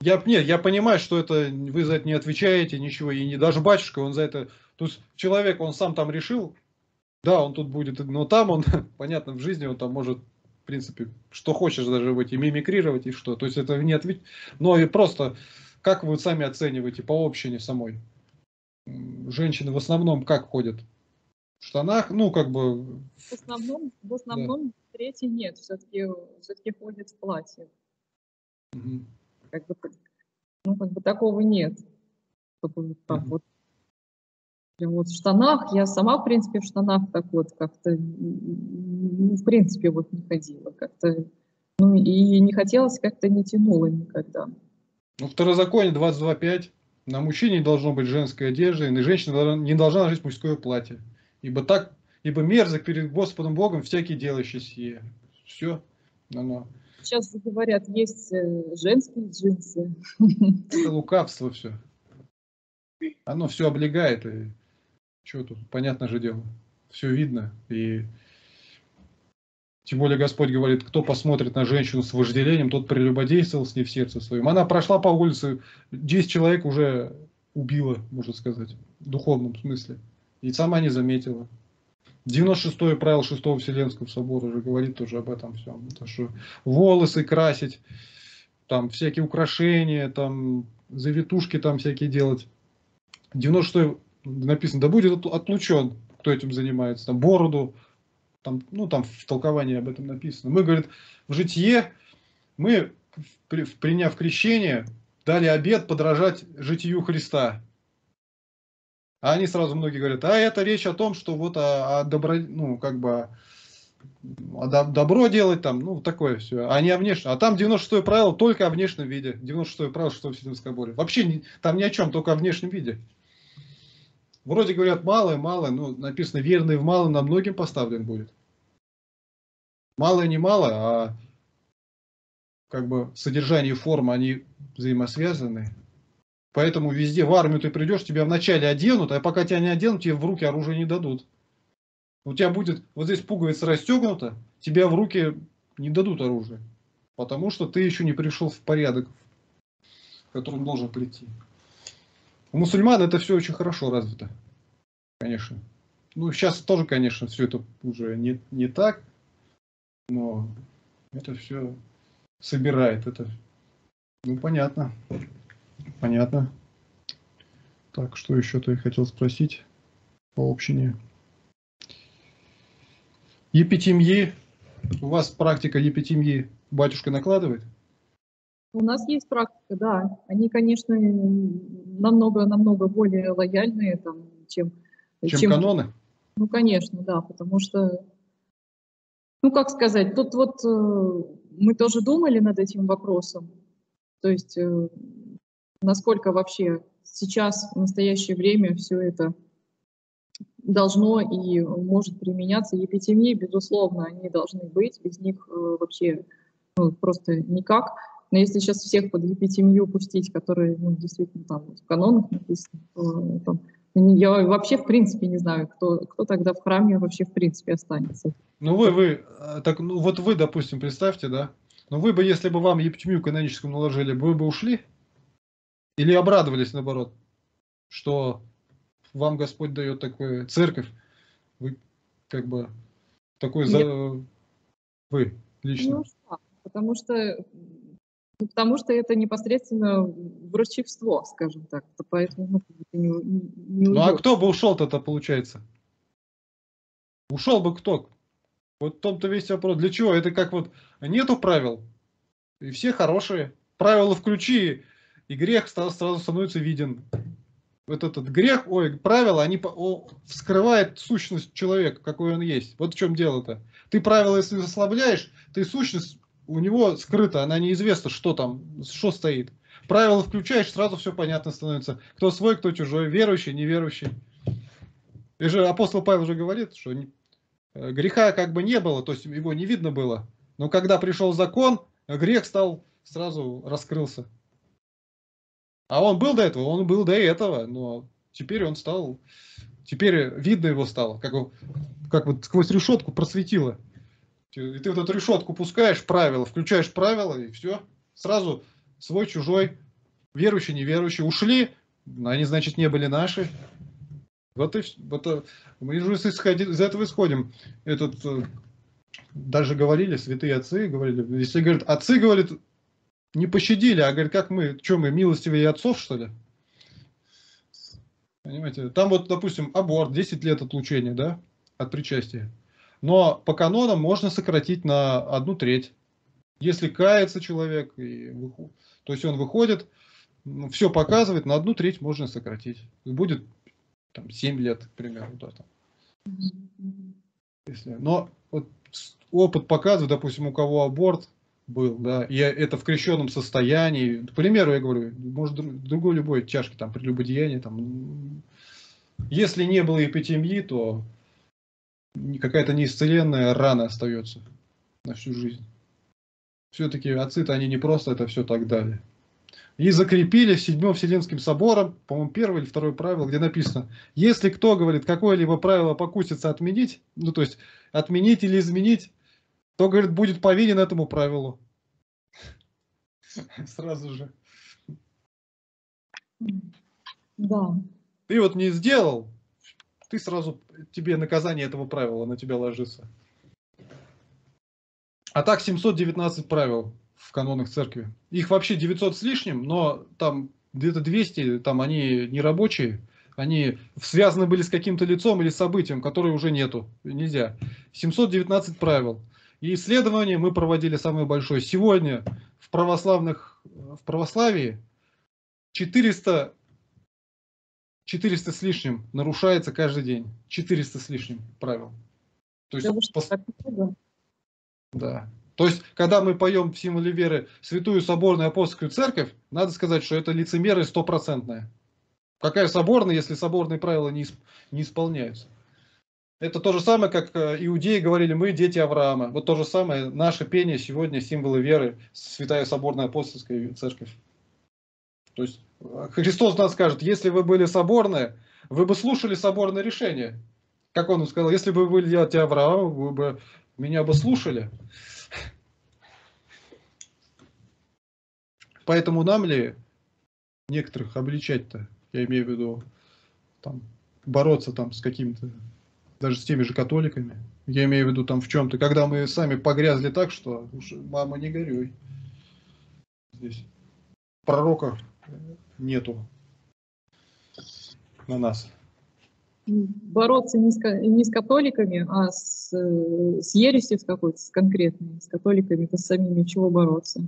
Я, нет, я понимаю, что это вы за это не отвечаете, ничего, и не, даже батюшка, он за это... То есть человек, он сам там решил, да, он тут будет, но там он, понятно, в жизни он там может, в принципе, что хочешь даже быть, и мимикрировать, и что. То есть это не ответ... Но и просто, как вы сами оцениваете по общине самой? Женщины в основном как ходят? В штанах? Ну, как бы... В основном, в основном да. Третий нет, все-таки все-таки ходят в платье. Угу. Как бы, ну, как бы такого нет. Чтобы там mm-hmm. вот, прям вот в штанах. Я сама, в принципе, в штанах так вот как-то, в принципе, вот не ходила. Как-то, ну, и не хотелось, как-то не тянуло никогда. Ну, Второзаконие двадцать два пять. На мужчине не должно быть женской одежды, и женщина не должна носить мужское платье. Ибо так, ибо мерзок перед Господом Богом всякий делающий сие. Все. Оно. Сейчас говорят, есть женские джинсы. Это лукавство все. Оно все облегает. И... Что тут? Понятно же дело. Все видно. И... Тем более Господь говорит, кто посмотрит на женщину с вожделением, тот прелюбодействовал с ней в сердце своем. Она прошла по улице, десять человек уже убила, можно сказать, в духовном смысле. И сама не заметила. девяносто шестое правило шестого Вселенского собора уже говорит тоже об этом всем. То, что волосы красить, там всякие украшения, там завитушки там всякие делать. девяносто шестое написано, да будет отлучен, кто этим занимается, там бороду, там, ну там в толковании об этом написано. Мы, говорит, в житие, мы, приняв крещение, дали обет подражать житию Христа. А они сразу многие говорят, а это речь о том, что вот о, о добро, ну, как бы, о добро делать там, ну, такое все. А не о внешнем. А там девяносто шестое правило только о внешнем виде. девяносто шестое правило, что в Вселенском соборе. Вообще не, там ни о чем, только о внешнем виде. Вроде говорят, малое, малое, но написано, верный в малом на многим поставлен будет. Малое не малое, а как бы содержание и форма, они взаимосвязаны. Поэтому везде в армию ты придешь, тебя вначале оденут, а пока тебя не оденут, тебе в руки оружие не дадут. У тебя будет вот здесь пуговица расстегнута, тебя в руки не дадут оружие. Потому что ты еще не пришел в порядок, в котором должен прийти. У мусульман это все очень хорошо развито. Конечно. Ну, сейчас тоже, конечно, все это уже не, не так. Но это все собирает. Это, ну, понятно. Понятно. Так, что еще-то я хотел спросить по общине. Епитимьи. У вас практика епитимьи батюшка накладывает? У нас есть практика, да. Они, конечно, намного-намного более лояльные, там, чем, чем... Чем каноны? Ну, конечно, да, потому что... Ну, как сказать, тут вот мы тоже думали над этим вопросом. То есть... Насколько вообще сейчас, в настоящее время, все это должно и может применяться. Епитимии, безусловно, они должны быть, без них вообще ну, просто никак. Но если сейчас всех под епитимию пустить, которые ну, действительно там в канонах написаны, то, там, я вообще в принципе не знаю, кто, кто тогда в храме вообще в принципе останется. Ну вы, вы так, ну вот вы, допустим, представьте, да? Но вы бы, если бы вам епитимию каноническую наложили, вы бы ушли? Или обрадовались, наоборот, что вам Господь дает такую церковь? Вы как бы такой за... вы лично. Не ушла, потому что... Потому что это непосредственно врачевство, скажем так. Поэтому, ну, не, не ну а кто бы ушел-то, получается? Ушел бы кто? Вот в том-то весь вопрос. Для чего? Это как вот нету правил, и все хорошие. Правила включи, и грех сразу становится виден. Вот этот грех, ой, правила, они о, вскрывают сущность человека, какой он есть. Вот в чем дело-то. Ты правила, если ослабляешь, ты сущность... У него скрыто, она неизвестна, что там, что стоит. Правила включаешь, сразу все понятно становится. Кто свой, кто чужой, верующий, неверующий. И же апостол Павел уже говорит, что греха как бы не было, то есть его не видно было. Но когда пришел закон, грех стал, сразу раскрылся. А он был до этого, он был до этого, но теперь он стал, теперь видно его стало, как, как вот сквозь решетку просветило. И ты вот эту решетку пускаешь, правила, включаешь правила, и все. Сразу свой, чужой, верующий, неверующий. Ушли, они, значит, не были наши. Вот и вот, мы из этого исходим. Этот, даже говорили, святые отцы говорили. Если, говорят, отцы, говорят, не пощадили, а, говорят, как мы, что мы, милостивые отцов, что ли? Понимаете? Там вот, допустим, аборт, десять лет отлучения, да, от причастия. Но по канонам можно сократить на одну треть. Если кается человек, и, то есть он выходит, все показывает, на одну треть можно сократить. Будет там, семь лет, к примеру. Да, там. Если, но вот, опыт показывает, допустим, у кого аборт был, да, и это в крещенном состоянии. К примеру, я говорю, может, другой любой тяжкий, там, прелюбодеяние. Там, если не было эпитемии, то... Какая-то неисцеленная рана остается на всю жизнь. Все-таки отцы-то они не просто это все так дали. И закрепили Седьмым Вселенским собором, по-моему, первое или второе правило, где написано, если кто, говорит, какое-либо правило покусится отменить, ну то есть отменить или изменить, то, говорит, будет повинен этому правилу. Сразу же. Да. Ты вот не сделал, ты сразу, тебе наказание этого правила на тебя ложится. А так семьсот девятнадцать правил в канонах церкви. Их вообще девятьсот с лишним, но там где-то двести, там они не рабочие, они связаны были с каким-то лицом или событием, которое уже нету, нельзя. семьсот девятнадцать правил. И исследование мы проводили самое большое. Сегодня в, православных, в православии четыреста с лишним нарушается каждый день. четыреста с лишним правил. То есть, пос... да. То есть, когда мы поем в символе веры Святую Соборную Апостольскую Церковь, надо сказать, что это лицемерие стопроцентное. Какая соборная, если соборные правила не, исп... не исполняются? Это то же самое, как иудеи говорили, мы дети Авраама. Вот то же самое наше пение сегодня символы веры Святая Соборная Апостольская Церковь. То есть, Христос нас скажет, если вы были соборные, вы бы слушали соборное решение. Как он сказал, если бы вы были дети Авраама, вы бы меня бы слушали. Поэтому нам ли некоторых обличать-то, я имею в виду, там, бороться там с какими-то, даже с теми же католиками, я имею в виду там в чем-то, когда мы сами погрязли так, что уж, мама, не горюй. Здесь пророка нету на нас. Бороться не с, не с католиками, а с, с ересью какой-то, с конкретной, с католиками-то с самими чего бороться?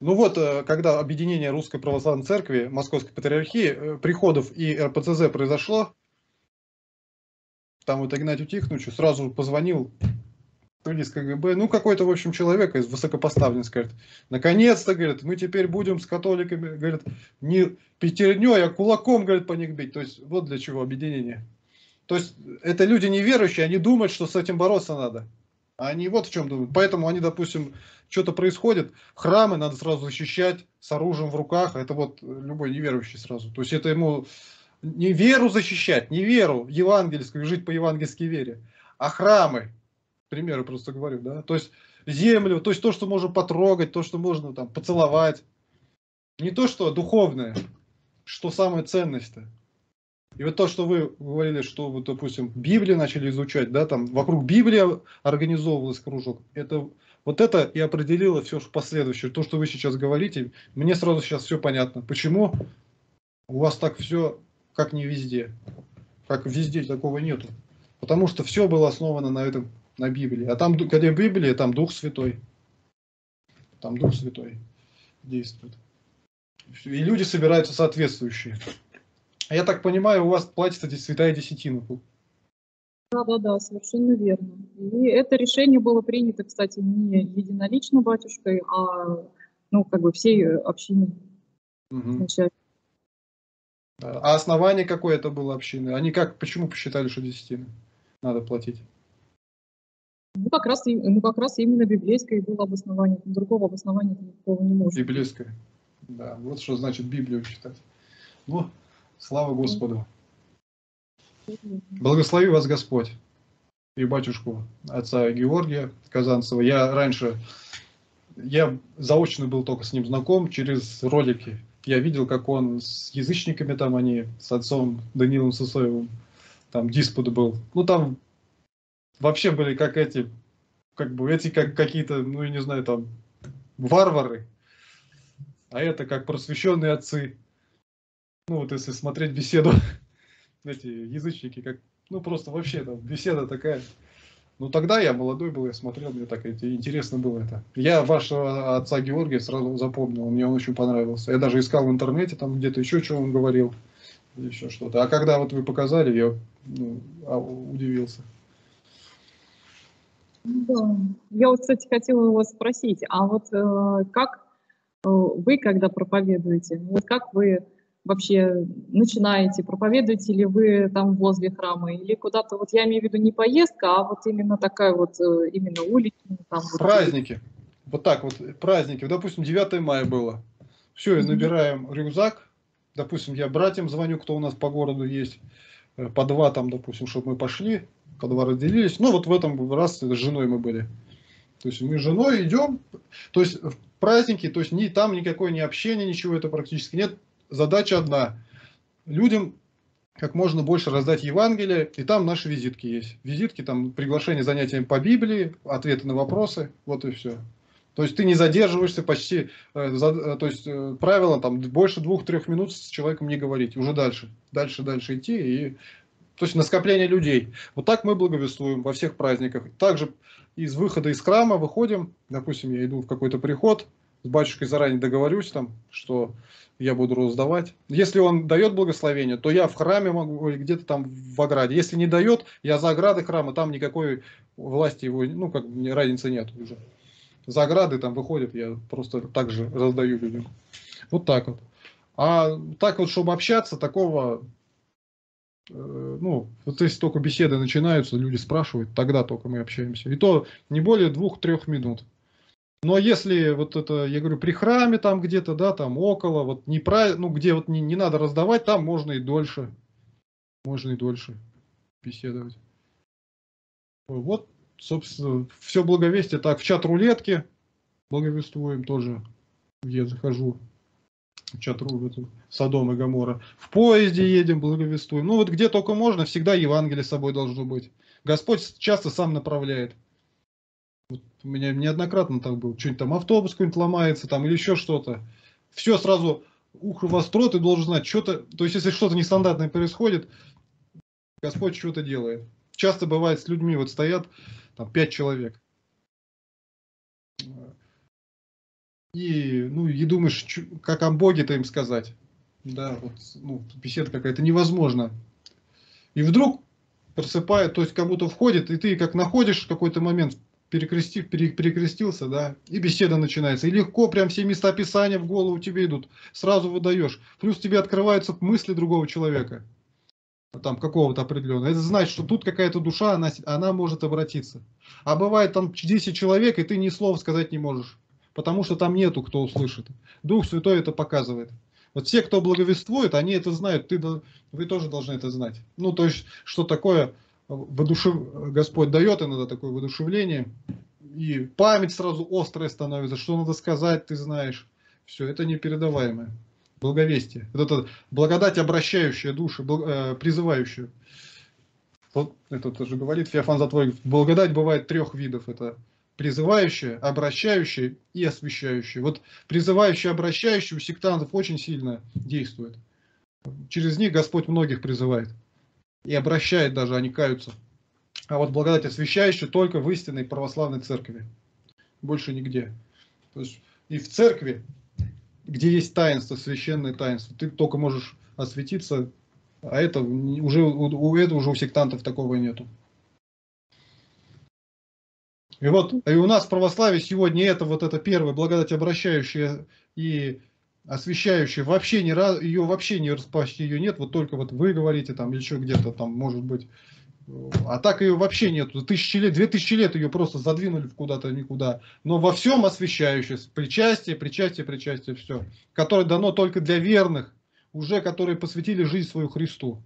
Ну вот, когда объединение Русской Православной Церкви, Московской Патриархии, приходов и эр пэ цэ зэ произошло, там вот Игнатию Тихоновичу сразу позвонил то ли из ка гэ бэ, ну какой-то, в общем, человек из высокопоставленных, говорит, наконец-то, говорит, мы теперь будем с католиками, говорит, не пятерней, а кулаком, говорит, по них бить. То есть вот для чего объединение. То есть это люди неверующие, они думают, что с этим бороться надо. А они вот в чем думают. Поэтому они, допустим, что-то происходит, храмы надо сразу защищать с оружием в руках. Это вот любой неверующий сразу. То есть это ему не веру защищать, не веру евангельскую, жить по евангельской вере, а храмы. Примеры просто говорю, да. То есть землю, то есть то, что можно потрогать, то, что можно там поцеловать. Не то, что духовное, что самое ценность-то. И вот то, что вы говорили, что, вот, допустим, Библию начали изучать, да, там вокруг Библии организовывалась кружок, это, вот это и определило все последующее. То, что вы сейчас говорите, мне сразу сейчас все понятно. Почему у вас так все, как не везде, как везде такого нету. Потому что все было основано на этом, на Библии. А там, где Библия, там Дух Святой. Там Дух Святой действует. И люди собираются соответствующие. Я так понимаю, у вас платится здесь святая десятина. Да, да, да, совершенно верно. И это решение было принято, кстати, не единолично батюшкой, а ну, как бы всей общиной. Угу. А основание какое это было общины? Они как, почему посчитали, что десятины надо платить? Ну как, раз, ну, как раз именно библейское было обоснование. Другого обоснования никакого не может. Библейское. Да, вот что значит Библию читать. Ну, слава Господу. Благослови вас Господь и батюшку отца Георгия Казанцева. Я раньше, я заочно был только с ним знаком через ролики. Я видел, как он с язычниками, там они с отцом Даниилом Сысоевым, там диспут был. Ну там вообще были как эти, как бы эти как какие-то, ну я не знаю, там варвары. А это как просвещенные отцы. Ну вот если смотреть беседу, эти язычники, как, ну просто вообще там беседа такая. Ну тогда я молодой был, я смотрел, мне так интересно было это. Я вашего отца Георгия сразу запомнил, мне он очень понравился. Я даже искал в интернете, там где-то еще что он говорил, еще что-то. А когда вот вы показали, я ну, удивился. Да. Я вот, кстати, хотела у вас спросить, а вот э, как вы, когда проповедуете, вот как вы вообще начинаете, проповедуете ли вы там возле храма или куда-то, вот я имею в виду не поездка, а вот именно такая вот, именно уличная. Там, праздники, вот. вот так вот, праздники, допустим, девятое мая было, все, и набираем рюкзак, допустим, я братьям звоню, кто у нас по городу есть, по два там, допустим, чтобы мы пошли, по два разделились, ну вот в этом раз с женой мы были, то есть мы с женой идем, то есть праздники, то есть ни, там никакое ни общение, ничего это практически нет. Задача одна. Людям как можно больше раздать Евангелие, и там наши визитки есть. Визитки, там приглашение занятиям по Библии, ответы на вопросы, вот и все. То есть ты не задерживаешься почти, э, за, то есть э, правило, там больше двух-трех минут с человеком не говорить, уже дальше, дальше, дальше идти, и, то есть на скопление людей. Вот так мы благовествуем во всех праздниках. Также из выхода из храма выходим, допустим, я иду в какой-то приход, с батюшкой заранее договорюсь, там, что я буду раздавать. Если он дает благословение, то я в храме могу, где-то там в ограде. Если не дает, я за ограды храма, там никакой власти его, ну, как разницы нет уже. За ограды там выходят, я просто так же раздаю людям. Вот так вот. А так вот, чтобы общаться, такого, э, ну, вот если только беседы начинаются, люди спрашивают, тогда только мы общаемся. И то не более двух-трех минут. Но если вот это, я говорю, при храме там где-то, да, там около, вот не прав... ну где вот не, не надо раздавать, там можно и дольше, можно и дольше беседовать. Вот, собственно, все благовестие. Так, в чат рулетки благовествуем тоже, я захожу в чат рулетки, Содом и Гоморра. В поезде едем, благовествуем. Ну вот где только можно, всегда Евангелие с собой должно быть. Господь часто сам направляет. Вот у меня неоднократно так было. Что-нибудь там автобус какой-нибудь ломается, там или еще что-то. Все сразу ухо востро, ты должен знать, что-то. То есть, если что-то нестандартное происходит, Господь что-то делает. Часто бывает с людьми, вот стоят там пять человек. И, ну, и думаешь, как о Боге-то им сказать. Да, вот, ну, беседа какая-то невозможна. И вдруг просыпает, то есть кому-то входит, и ты как находишь в какой-то момент. Перекрестив, перекрестился, да, и беседа начинается. И легко, прям все места Писания в голову тебе идут, сразу выдаешь. Плюс тебе открываются мысли другого человека, там какого-то определенного. Это значит, что тут какая-то душа, она, она может обратиться. А бывает там десять человек, и ты ни слова сказать не можешь, потому что там нету, кто услышит. Дух Святой это показывает. Вот все, кто благовествует, они это знают, ты, вы тоже должны это знать. Ну, то есть, что такое... Господь дает иногда такое воодушевление, и память сразу острая становится, что надо сказать, ты знаешь. Все, это непередаваемое благовестие. Вот это благодать, обращающая души, призывающую. Вот это тоже говорит Феофан Затворник. Благодать бывает трех видов. Это призывающая, обращающая и освящающая. Вот призывающая, обращающая у сектантов очень сильно действует. Через них Господь многих призывает. И обращает даже, они каются. А вот благодать освящающая только в истинной православной церкви. Больше нигде. То есть и в церкви, где есть таинство, священное таинство, ты только можешь осветиться, а это уже у, это уже у сектантов такого нету. И вот и у нас в православии сегодня это вот это первое, благодать обращающая и освящающая, вообще не раз, ее вообще не почти ее нет, вот только вот вы говорите там еще где-то там может быть, а так ее вообще нету, тысячи лет, две тысячи лет ее просто задвинули куда-то никуда, но во всем освящающее, причастие, причастие, причастие, все, которое дано только для верных, уже которые посвятили жизнь свою Христу,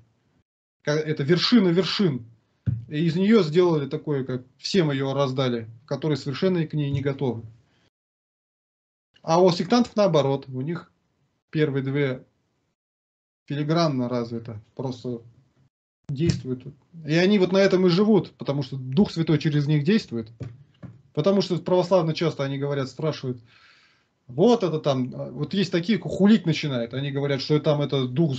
это вершина вершин. И из нее сделали такое, как всем ее раздали, которые совершенно к ней не готовы. А у сектантов наоборот, у них первые две филигранно развиты, просто действуют. И они вот на этом и живут, потому что Дух Святой через них действует. Потому что православные часто они говорят, спрашивают, вот это там, вот есть такие, хулить начинают, они говорят, что там это Дух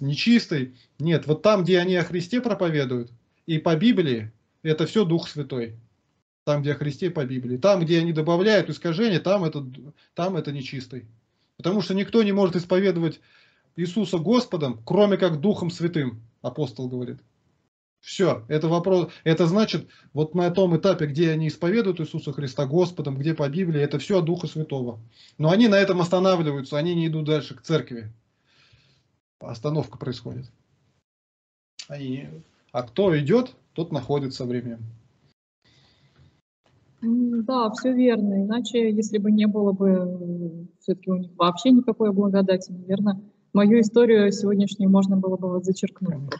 нечистый. Нет, вот там, где они о Христе проповедуют, и по Библии, это все Дух Святой. Там, где о Христе, по Библии. Там, где они добавляют искажения, там это, там это нечистый. Потому что никто не может исповедовать Иисуса Господом, кроме как Духом Святым, апостол говорит. Все, это вопрос, это значит, вот на том этапе, где они исповедуют Иисуса Христа Господом, где по Библии, это все от Духа Святого. Но они на этом останавливаются, они не идут дальше к церкви. Остановка происходит. Они... А кто идет, тот находит со временем. Да, все верно. Иначе, если бы не было бы все-таки у них вообще никакой благодати, наверное, мою историю сегодняшнюю можно было бы вот зачеркнуть.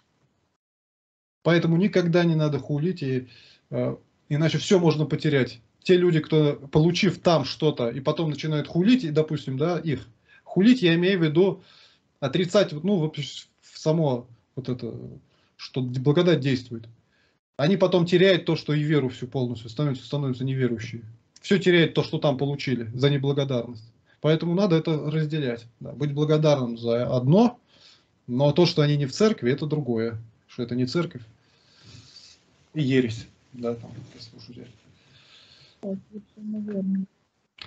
Поэтому никогда не надо хулить, и, э, иначе все можно потерять. Те люди, кто, получив там что-то, и потом начинают хулить, и, допустим, да, их. Хулить, я имею в виду, отрицать, ну, само вот это... что благодать действует. Они потом теряют то, что и веру всю полностью, становятся, становятся неверующие. Все теряет то, что там получили, за неблагодарность. Поэтому надо это разделять. Да, быть благодарным за одно, но то, что они не в церкви, это другое. Что это не церковь и ересь. Да, там,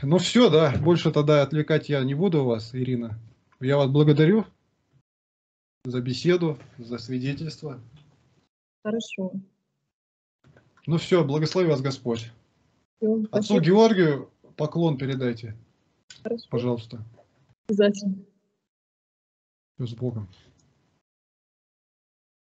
ну все, да. Больше тогда отвлекать я не буду вас, Ирина. Я вас благодарю за беседу, за свидетельство. Хорошо. Ну все, благослови вас Господь. Все, Отцу Георгию поклон передайте. Хорошо. Пожалуйста. Обязательно. Все, с Богом.